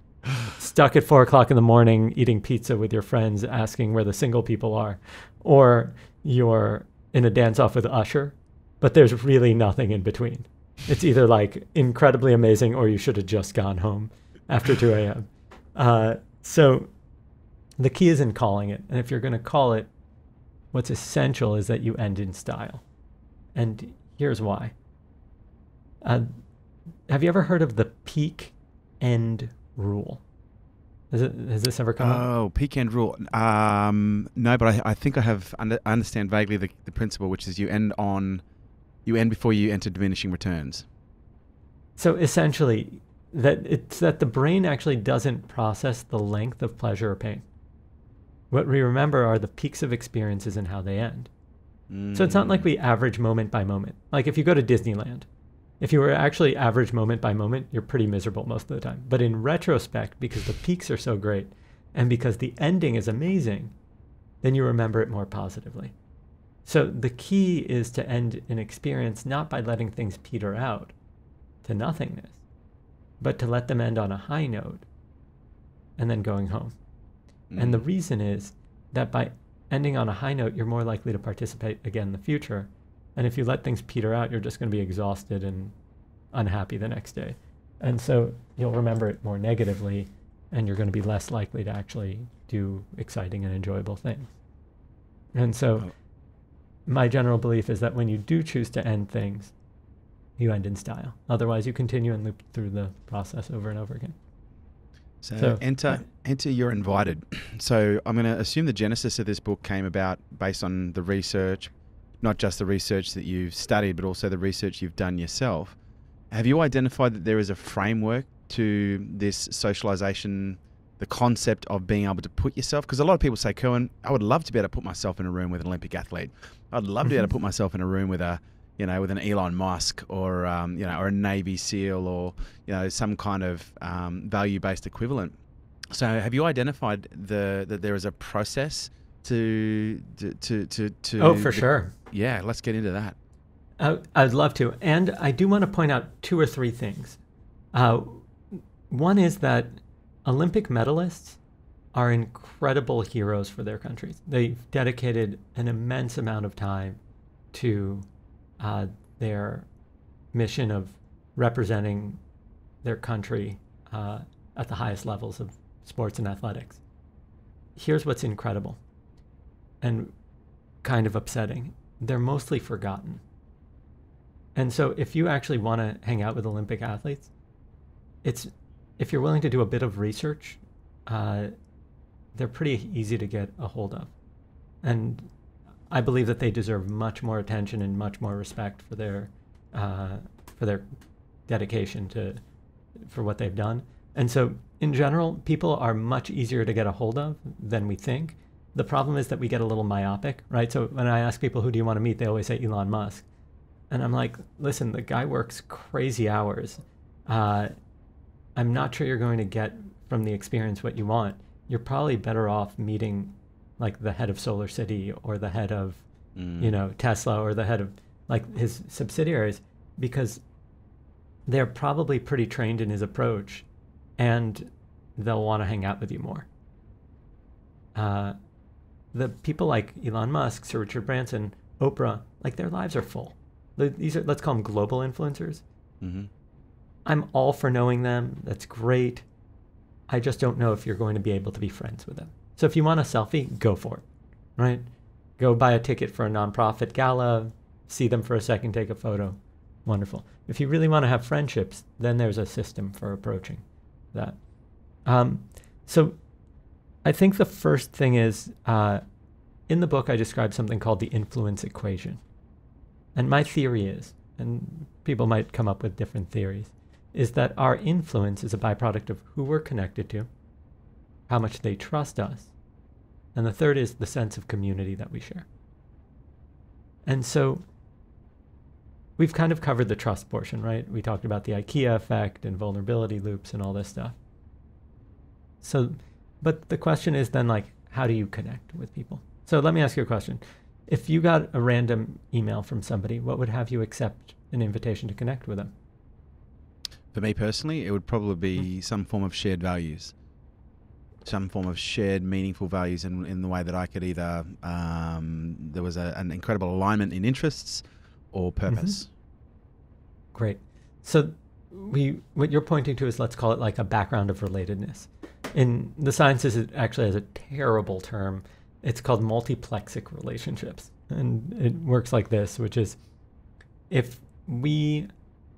stuck at four o'clock in the morning eating pizza with your friends asking where the single people are, or you're in a dance-off with Usher, but there's really nothing in between. It's either like incredibly amazing or you should have just gone home after two A M Uh, so the key is in calling it. And if you're going to call it, what's essential is that you end in style. And here's why. Uh, have you ever heard of the peak end rule? Is it, has this ever come up? Oh, peak end rule. Um, no, but I, I think I have. Under, I understand vaguely the, the principle, which is you end on, you end before you enter diminishing returns. So essentially, that it's that the brain actually doesn't process the length of pleasure or pain. What we remember are the peaks of experiences and how they end. Mm. So it's not like we average moment by moment. Like if you go to Disneyland. If you were actually average moment by moment, you're pretty miserable most of the time. But in retrospect, because the peaks are so great and because the ending is amazing, then you remember it more positively. So the key is to end an experience not by letting things peter out to nothingness, but to let them end on a high note and then going home. Mm. And the reason is that by ending on a high note, you're more likely to participate again in the future. And if you let things peter out, you're just going to be exhausted and unhappy the next day. And so you'll remember it more negatively, and you're going to be less likely to actually do exciting and enjoyable things. And so oh. my general belief is that when you do choose to end things, you end in style. Otherwise, you continue and loop through the process over and over again. So, so enter, yeah. enter You're Invited. So I'm going to assume the genesis of this book came about based on the research, not just the research that you've studied, but also the research you've done yourself. Have you identified that there is a framework to this socialization, the concept of being able to put yourself? Because a lot of people say, Kerwin, I would love to be able to put myself in a room with an Olympic athlete. I'd love to be able to put myself in a room with a, you know, with an Elon Musk or, um, you know, or a Navy SEAL or, you know, some kind of um, value-based equivalent. So have you identified the that there is a process to, to, to, to, to Oh, for the, sure. Yeah. Let's get into that. Uh, I'd love to. And I do want to point out two or three things. Uh, one is that Olympic medalists are incredible heroes for their countries. They've dedicated an immense amount of time to uh, their mission of representing their country uh, at the highest levels of sports and athletics. Here's what's incredible and kind of upsetting. They're mostly forgotten. And so if you actually want to hang out with Olympic athletes, it's if you're willing to do a bit of research, uh, they're pretty easy to get a hold of. And I believe that they deserve much more attention and much more respect for their uh, for their dedication to for what they've done. And so in general, people are much easier to get a hold of than we think. The problem is that we get a little myopic, right? So when I ask people, who do you want to meet? They always say Elon Musk. And I'm like, listen, the guy works crazy hours. Uh, I'm not sure you're going to get from the experience what you want. You're probably better off meeting like the head of Solar City or the head of, mm. you know, Tesla or the head of like his subsidiaries, because they're probably pretty trained in his approach and they'll want to hang out with you more. Uh, the people like Elon Musk, Sir Richard Branson, Oprah, like their lives are full. These are, let's call them global influencers. Mm-hmm. I'm all for knowing them. That's great. I just don't know if you're going to be able to be friends with them. So if you want a selfie, go for it, right? Go buy a ticket for a nonprofit gala, see them for a second, take a photo. Wonderful. If you really want to have friendships, then there's a system for approaching that. Um, so I think the first thing is, uh, in the book, I described something called the influence equation. And my theory is, and people might come up with different theories, is that our influence is a byproduct of who we're connected to, how much they trust us, and the third is the sense of community that we share. And so we've kind of covered the trust portion, right? We talked about the IKEA effect and vulnerability loops and all this stuff. So, but the question is then, like, how do you connect with people? So let me ask you a question. If you got a random email from somebody, what would have you accept an invitation to connect with them? For me personally, it would probably be mm-hmm. some form of shared values, some form of shared meaningful values in, in the way that I could either, um, there was a, an incredible alignment in interests or purpose. Mm-hmm. Great. So we, what you're pointing to is, let's call it like a background of relatedness. In the sciences, it actually has a terrible term. It's called multiplexic relationships. And it works like this, which is if we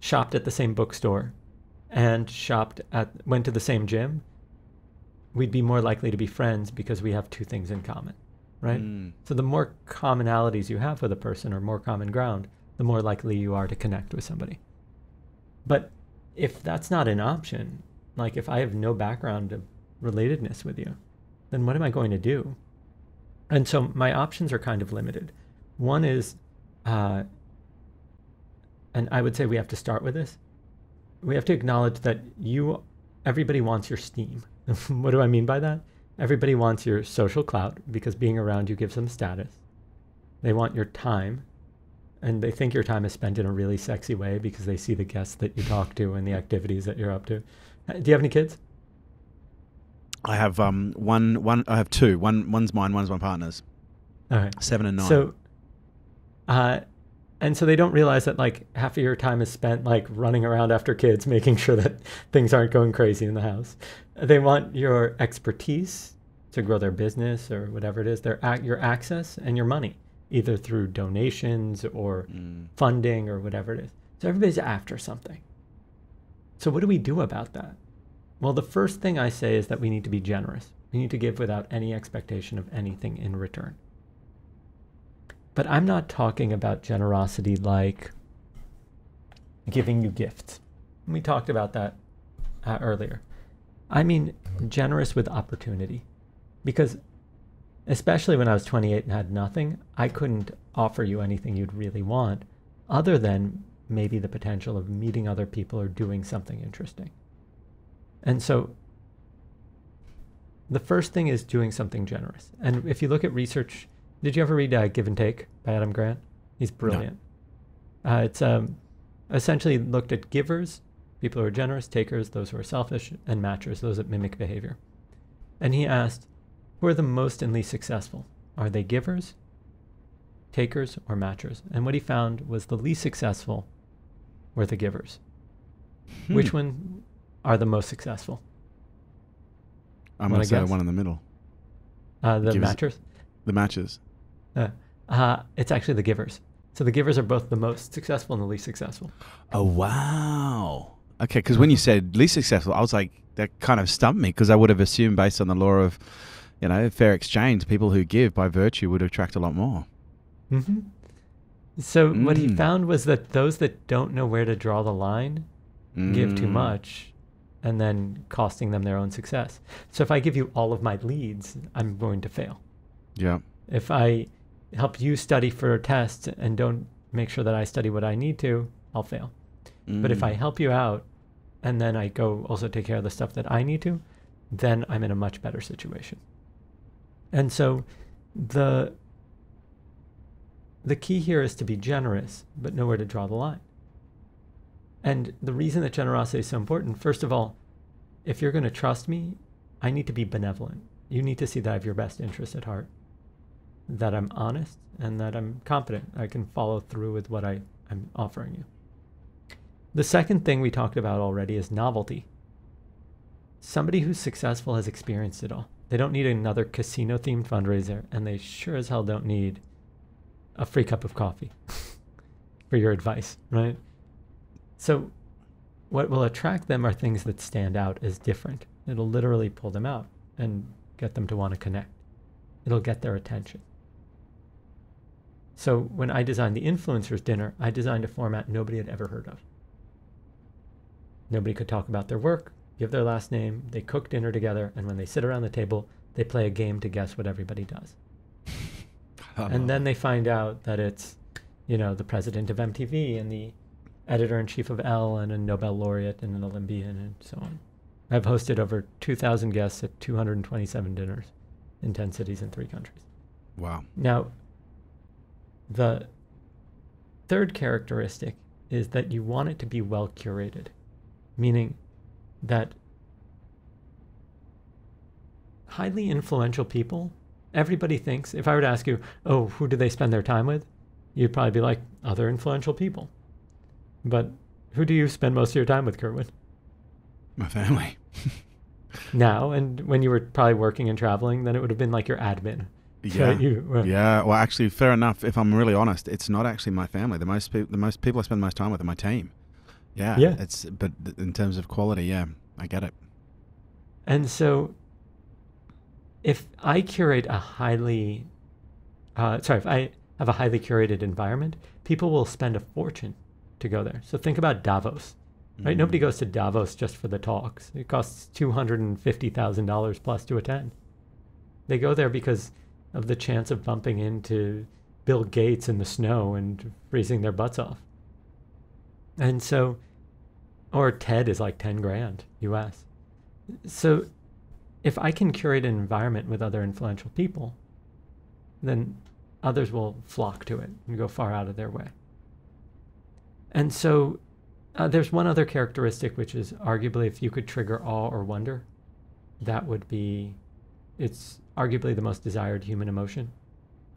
shopped at the same bookstore and shopped at, went to the same gym, we'd be more likely to be friends because we have two things in common, right? Mm. So the more commonalities you have with a person or more common ground, the more likely you are to connect with somebody. But if that's not an option, like if I have no background of relatedness with you, then what am I going to do? And so my options are kind of limited. One is, uh, and I would say we have to start with this. We have to acknowledge that you, everybody wants your steam. What do I mean by that? Everybody wants your social clout because being around you gives them status. They want your time, and they think your time is spent in a really sexy way because they see the guests that you talk to and the activities that you're up to. Do you have any kids? I have um one one I have two. One one's mine, one's my partner's. All right. Seven and nine. So uh and so they don't realize that like half of your time is spent like running around after kids, making sure that things aren't going crazy in the house. They want your expertise to grow their business or whatever it is, their ac your access and your money, either through donations or mm. funding or whatever it is. So everybody's after something. So what do we do about that? Well, the first thing I say is that we need to be generous. We need to give without any expectation of anything in return. But I'm not talking about generosity like giving you gifts. We talked about that uh, earlier. I mean generous with opportunity, because especially when I was twenty-eight and had nothing, I couldn't offer you anything you'd really want other than maybe the potential of meeting other people or doing something interesting. And so the first thing is doing something generous. And if you look at research, did you ever read uh, Give and Take by Adam Grant? He's brilliant. No. Uh, it's um, essentially looked at givers, people who are generous, takers, those who are selfish, and matchers, those that mimic behavior. And he asked, who are the most and least successful? Are they givers, takers, or matchers? And what he found was the least successful were the givers. Hmm. Which one are the most successful? I'm going to say one in the middle. Uh, the givers, matchers? The matchers. Uh, uh, it's actually the givers. So the givers are both the most successful and the least successful. Oh, wow. Okay, because when you said least successful, I was like, that kind of stumped me, because I would have assumed based on the law of, you know, fair exchange, people who give by virtue would attract a lot more. Mm-hmm. So mm. what he found was that those that don't know where to draw the line mm. give too much, and then costing them their own success. So if I give you all of my leads, I'm going to fail. Yeah. If I help you study for a test and don't make sure that I study what I need to, I'll fail. Mm. But if I help you out and then I go also take care of the stuff that I need to, then I'm in a much better situation. And so the the key here is to be generous, but know where to draw the line. And the reason that generosity is so important, first of all, if you're going to trust me, I need to be benevolent. You need to see that I have your best interest at heart, that I'm honest, and that I'm competent. I can follow through with what I, I'm offering you. The second thing we talked about already is novelty. Somebody who's successful has experienced it all. They don't need another casino-themed fundraiser, and they sure as hell don't need a free cup of coffee for your advice, right? So what will attract them are things that stand out as different. It'll literally pull them out and get them to want to connect. It'll get their attention. So when I designed the Influencers Dinner, I designed a format nobody had ever heard of. Nobody could talk about their work, give their last name, they cook dinner together, and when they sit around the table, they play a game to guess what everybody does. And then they find out that it's, you know, the president of M T V and the editor-in-chief of Elle and a Nobel laureate and an Olympian and so on. I've hosted over two thousand guests at two hundred twenty-seven dinners in ten cities and three countries. Wow. Now, the third characteristic is that you want it to be well curated, meaning that highly influential people, everybody thinks, if I were to ask you, oh, who do they spend their time with? You'd probably be like, other influential people. But who do you spend most of your time with, Kerwin? My family. Now, and when you were probably working and traveling, then it would have been like your admin. Yeah. Right? You, uh, yeah. Well, actually, fair enough. If I'm really honest, it's not actually my family. The most, the most people I spend the most time with are my team. Yeah, yeah. It's, but in terms of quality, yeah, I get it. And so if I curate a highly, uh, sorry, if I have a highly curated environment, people will spend a fortune to go there. So think about Davos, right? Mm. Nobody goes to Davos just for the talks. It costs two hundred fifty thousand dollars plus to attend. They go there because of the chance of bumping into Bill Gates in the snow and freezing their butts off. And so, or TED is like ten grand U S. So if I can curate an environment with other influential people, then others will flock to it and go far out of their way. And so uh, there's one other characteristic, which is arguably if you could trigger awe or wonder, that would be, it's arguably the most desired human emotion,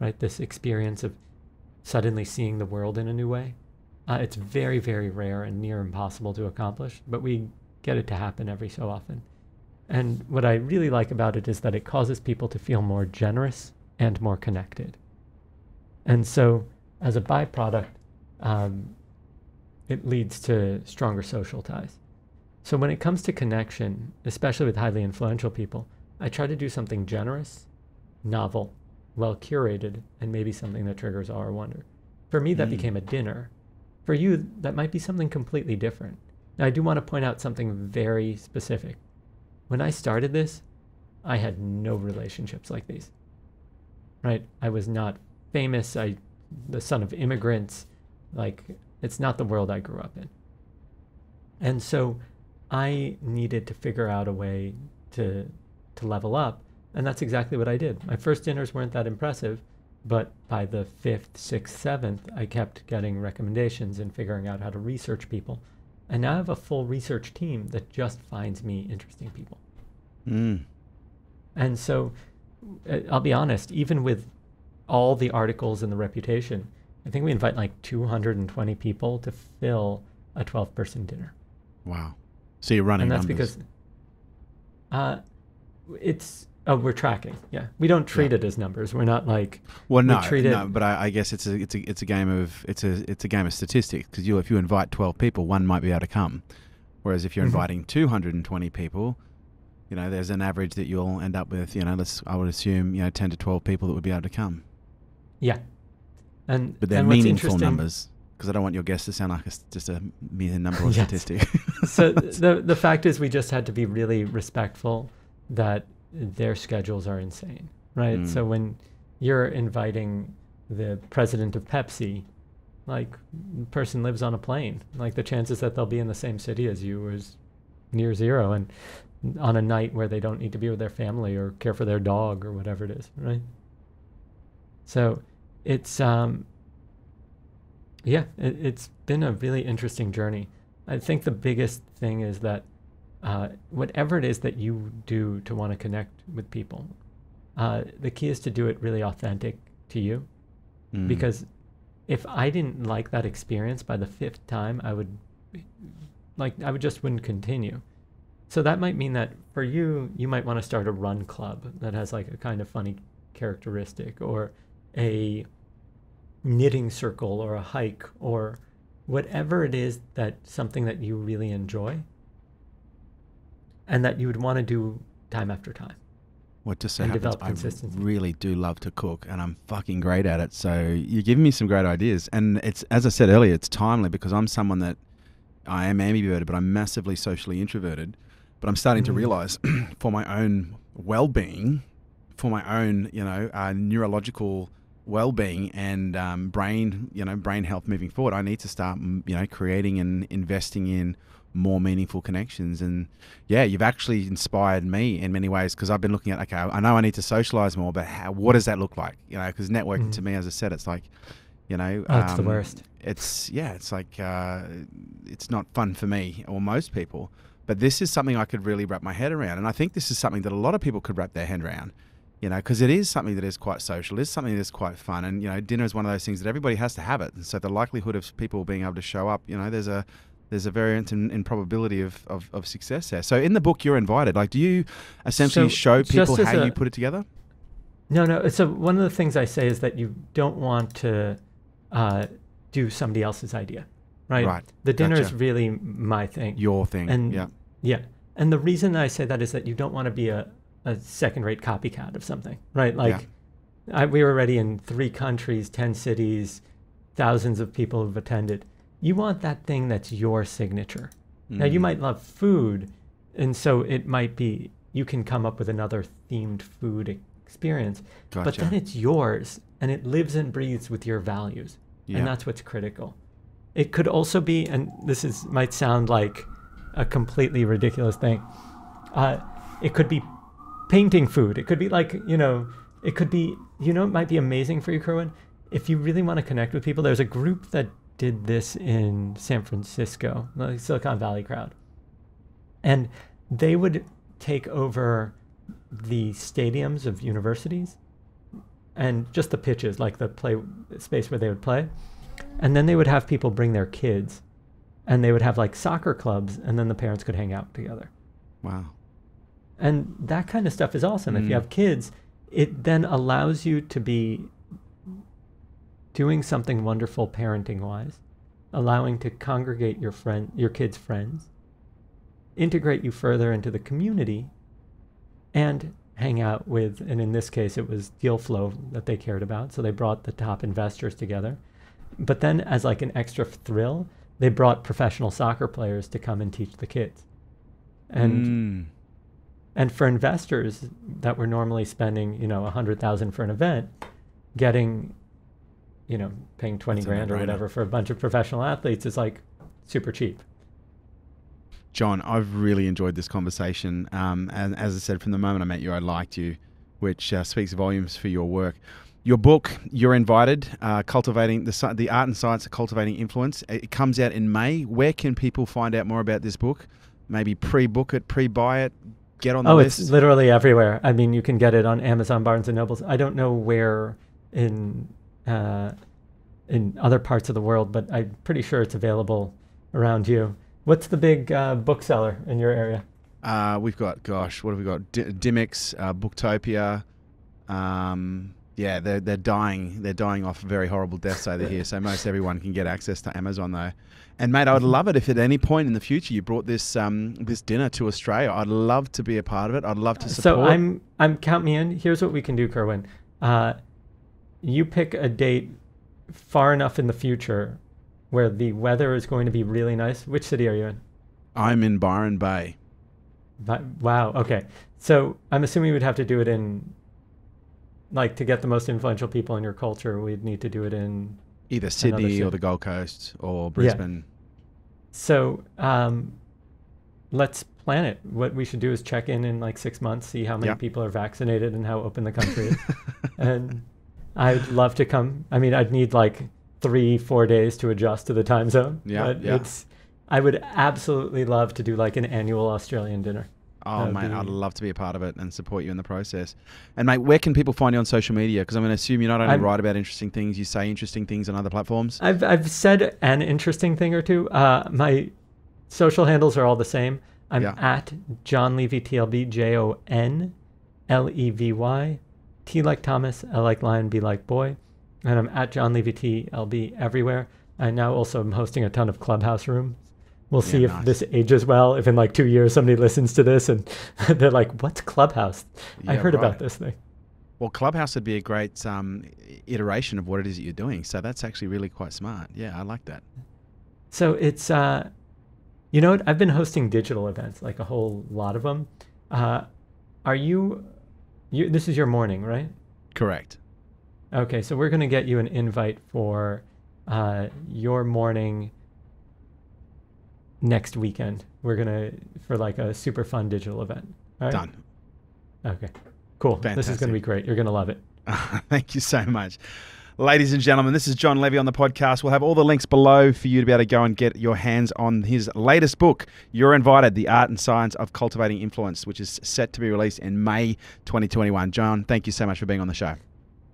right? This experience of suddenly seeing the world in a new way. Uh, it's very, very rare and near impossible to accomplish, but we get it to happen every so often. And what I really like about it is that it causes people to feel more generous and more connected. And so as a byproduct, um, it leads to stronger social ties. So when it comes to connection, especially with highly influential people, I try to do something generous, novel, well-curated, and maybe something that triggers awe or wonder. For me, that mm. became a dinner. For you, that might be something completely different. Now, I do want to point out something very specific. When I started this, I had no relationships like these, right? I was not famous. I, the son of immigrants, like, it's not the world I grew up in. And so I needed to figure out a way to, to level up. And that's exactly what I did. My first dinners weren't that impressive, but by the fifth, sixth, seventh, I kept getting recommendations and figuring out how to research people. And now I have a full research team that just finds me interesting people. Mm. And so I'll be honest, even with all the articles and the reputation, I think we invite like two hundred twenty people to fill a twelve person dinner. Wow. So you're running numbers. And that's numbers. because uh, it's... Oh, we're tracking. Yeah, we don't treat yeah. it as numbers. We're not like well, no, we treat no. It, but I, I guess it's a it's a it's a game of it's a it's a game of statistics. Because you, if you invite twelve people, one might be able to come. Whereas if you're mm-hmm. inviting two hundred twenty people, you know, there's an average that you'll end up with. You know, let's I would assume you know ten to twelve people that would be able to come. Yeah, and but they're and meaningful numbers. Because I don't want your guess to sound like it's just a mere number or statistic. So the the fact is, we just had to be really respectful that their schedules are insane, right? Mm. So when you're inviting the president of Pepsi, like, the person lives on a plane. Like, the chances that they'll be in the same city as you is near zero, and on a night where they don't need to be with their family or care for their dog or whatever it is, right? So it's, um, yeah, it, it's been a really interesting journey. I think the biggest thing is that Uh, whatever it is that you do to want to connect with people, uh, the key is to do it really authentic to you. Mm. Because if I didn't like that experience by the fifth time, I would like I would just wouldn't continue. So that might mean that for you, you might want to start a run club that has like a kind of funny characteristic, or a knitting circle, or a hike, or whatever it is, that something that you really enjoy and that you would want to do time after time. Well, just so happens I really do love to cook, and I'm fucking great at it. So you're giving me some great ideas. And it's, as I said earlier, it's timely because I'm someone that, I am ambiverted, but I'm massively socially introverted. But I'm starting mm-hmm. to realize for my own well-being, for my own, you know, uh, neurological well-being and um, brain, you know, brain health moving forward, I need to start, you know, creating and investing in more meaningful connections. And yeah, you've actually inspired me in many ways, because I've been looking at, okay, I know I need to socialize more, but how, what does that look like? You know, because networking mm. to me, as I said, it's like, you know, oh, um, it's the worst. It's yeah, it's like uh, it's not fun for me or most people. But this is something I could really wrap my head around, and I think this is something that a lot of people could wrap their head around. You know, because it is something that is quite social, it is something that is quite fun, and you know, dinner is one of those things that everybody has to have it. And so the likelihood of people being able to show up, you know, there's a There's a variance in, in probability of, of, of success there. So in the book, You're Invited, like, do you essentially so show people how a, you put it together? No, no. So one of the things I say is that you don't want to uh, do somebody else's idea, right? Right. The dinner gotcha. is really my thing. Your thing, and, yeah. Yeah. And the reason I say that is that you don't want to be a, a second-rate copycat of something, right? Like, yeah. I, we were already in three countries, ten cities, thousands of people who've attended. You want that thing that's your signature. Mm. Now, you might love food, and so it might be, you can come up with another themed food experience, gotcha. But then it's yours, and it lives and breathes with your values, yeah. and that's what's critical. It could also be, and this is might sound like a completely ridiculous thing, uh, it could be painting food. It could be like, you know, it could be, you know, it might be amazing for you, Kerwin, if you really want to connect with people. There's a group that did this in San Francisco, the Silicon Valley crowd. And they would take over the stadiums of universities and just the pitches, like the play space where they would play. And then they would have people bring their kids, and they would have like soccer clubs, and then the parents could hang out together. Wow. And that kind of stuff is awesome. Mm. If you have kids, it then allows you to be doing something wonderful parenting-wise, allowing to congregate your friend, your kids' friends, integrate you further into the community, and hang out with, and in this case, it was deal flow that they cared about. So they brought the top investors together. But then as like an extra thrill, they brought professional soccer players to come and teach the kids. And mm. and for investors that were normally spending, you know, one hundred thousand dollars for an event, getting, you know, paying twenty grand or whatever for a bunch of professional athletes is like super cheap. Jon, I've really enjoyed this conversation. Um, and as I said, from the moment I met you, I liked you, which uh, speaks volumes for your work. Your book, You're Invited, uh, Cultivating the, the Art and Science of Cultivating Influence. It comes out in May. Where can people find out more about this book? Maybe pre-book it, pre-buy it, get on the oh, list? Oh, it's literally everywhere. I mean, you can get it on Amazon, Barnes and Nobles. I don't know where in, uh, in other parts of the world, but I'm pretty sure it's available around you. What's the big uh, bookseller in your area? Uh, we've got, gosh, what have we got? D Dimmicks, uh, Booktopia. Um, yeah, they're, they're dying. They're dying off very horrible deaths over here. So most everyone can get access to Amazon, though. And, mate, I would love it if at any point in the future you brought this um, this dinner to Australia. I'd love to be a part of it. I'd love to support. So I'm, I'm count me in. Here's what we can do, Kerwin. Uh, you pick a date far enough in the future where the weather is going to be really nice. Which city are you in? I'm in Byron Bay. But, wow, okay. So I'm assuming we would have to do it in, like, to get the most influential people in your culture, we'd need to do it in either Sydney or the Gold Coast or Brisbane. Yeah. So um, let's plan it. What we should do is check in in like six months, see how many yep. people are vaccinated and how open the country is. And I'd love to come. I mean, I'd need like three, four days to adjust to the time zone. Yeah, but yeah. It's, I would absolutely love to do like an annual Australian dinner. Oh, mate, be... I'd love to be a part of it and support you in the process. And, mate, where can people find you on social media? Because I'm going to assume you not only I'm... write about interesting things, you say interesting things on other platforms. I've, I've said an interesting thing or two. Uh, my social handles are all the same. I'm yeah. at Jon Levy, T L B, J O N L E V Y, T like Thomas, L like Lion, B like Boy. And I'm at Jon Levy T L B everywhere. I now also am hosting a ton of Clubhouse rooms. We'll yeah, see if nice. This ages well, if in like two years somebody listens to this and they're like, what's Clubhouse? Yeah, I heard right. about this thing. Well, Clubhouse would be a great um, iteration of what it is that you're doing. So that's actually really quite smart. Yeah, I like that. So it's, uh, you know what? I've been hosting digital events, like a whole lot of them. Uh, are you, you, this is your morning, right? Correct. Okay, so we're going to get you an invite for uh, your morning next weekend. We're going to, for like a super fun digital event. All right? Done. Okay, cool. Fantastic. This is going to be great. You're going to love it. Thank you so much. Ladies and gentlemen, this is Jon Levy on the podcast. We'll have all the links below for you to be able to go and get your hands on his latest book, You're Invited, The Art and Science of Cultivating Influence, which is set to be released in May twenty twenty-one. Jon, thank you so much for being on the show.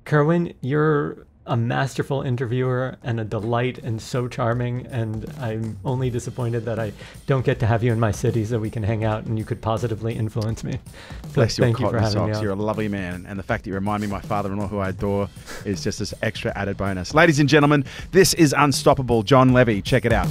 Kerwin, you're a masterful interviewer and a delight and so charming, and I'm only disappointed that I don't get to have you in my city so we can hang out and you could positively influence me. So Bless your cotton socks. You're a lovely man, and the fact that you remind me of my father-in-law who I adore is just this extra added bonus. Ladies and gentlemen, this is Unstoppable, Jon Levy. Check it out.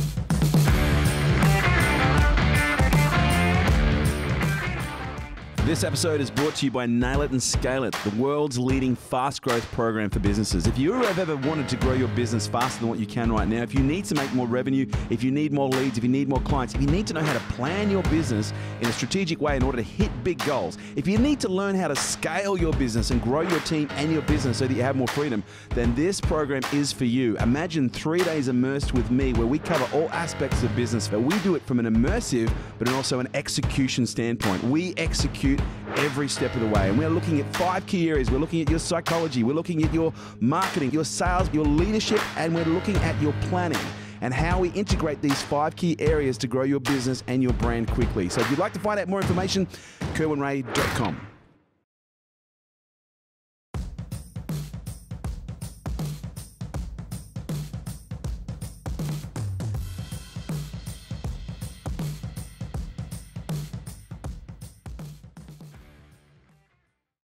This episode is brought to you by Nail It and Scale It, the world's leading fast growth program for businesses. If you have ever wanted to grow your business faster than what you can right now, if you need to make more revenue, if you need more leads, if you need more clients, if you need to know how to plan your business in a strategic way in order to hit big goals, if you need to learn how to scale your business and grow your team and your business so that you have more freedom, then this program is for you. Imagine three days immersed with me where we cover all aspects of business, but we do it from an immersive, but also an execution standpoint. We execute every step of the way. And we're looking at five key areas. We're looking at your psychology. We're looking at your marketing, your sales, your leadership, and we're looking at your planning. and how we integrate these five key areas to grow your business and your brand quickly. So if you'd like to find out more information, kerwin rae dot com.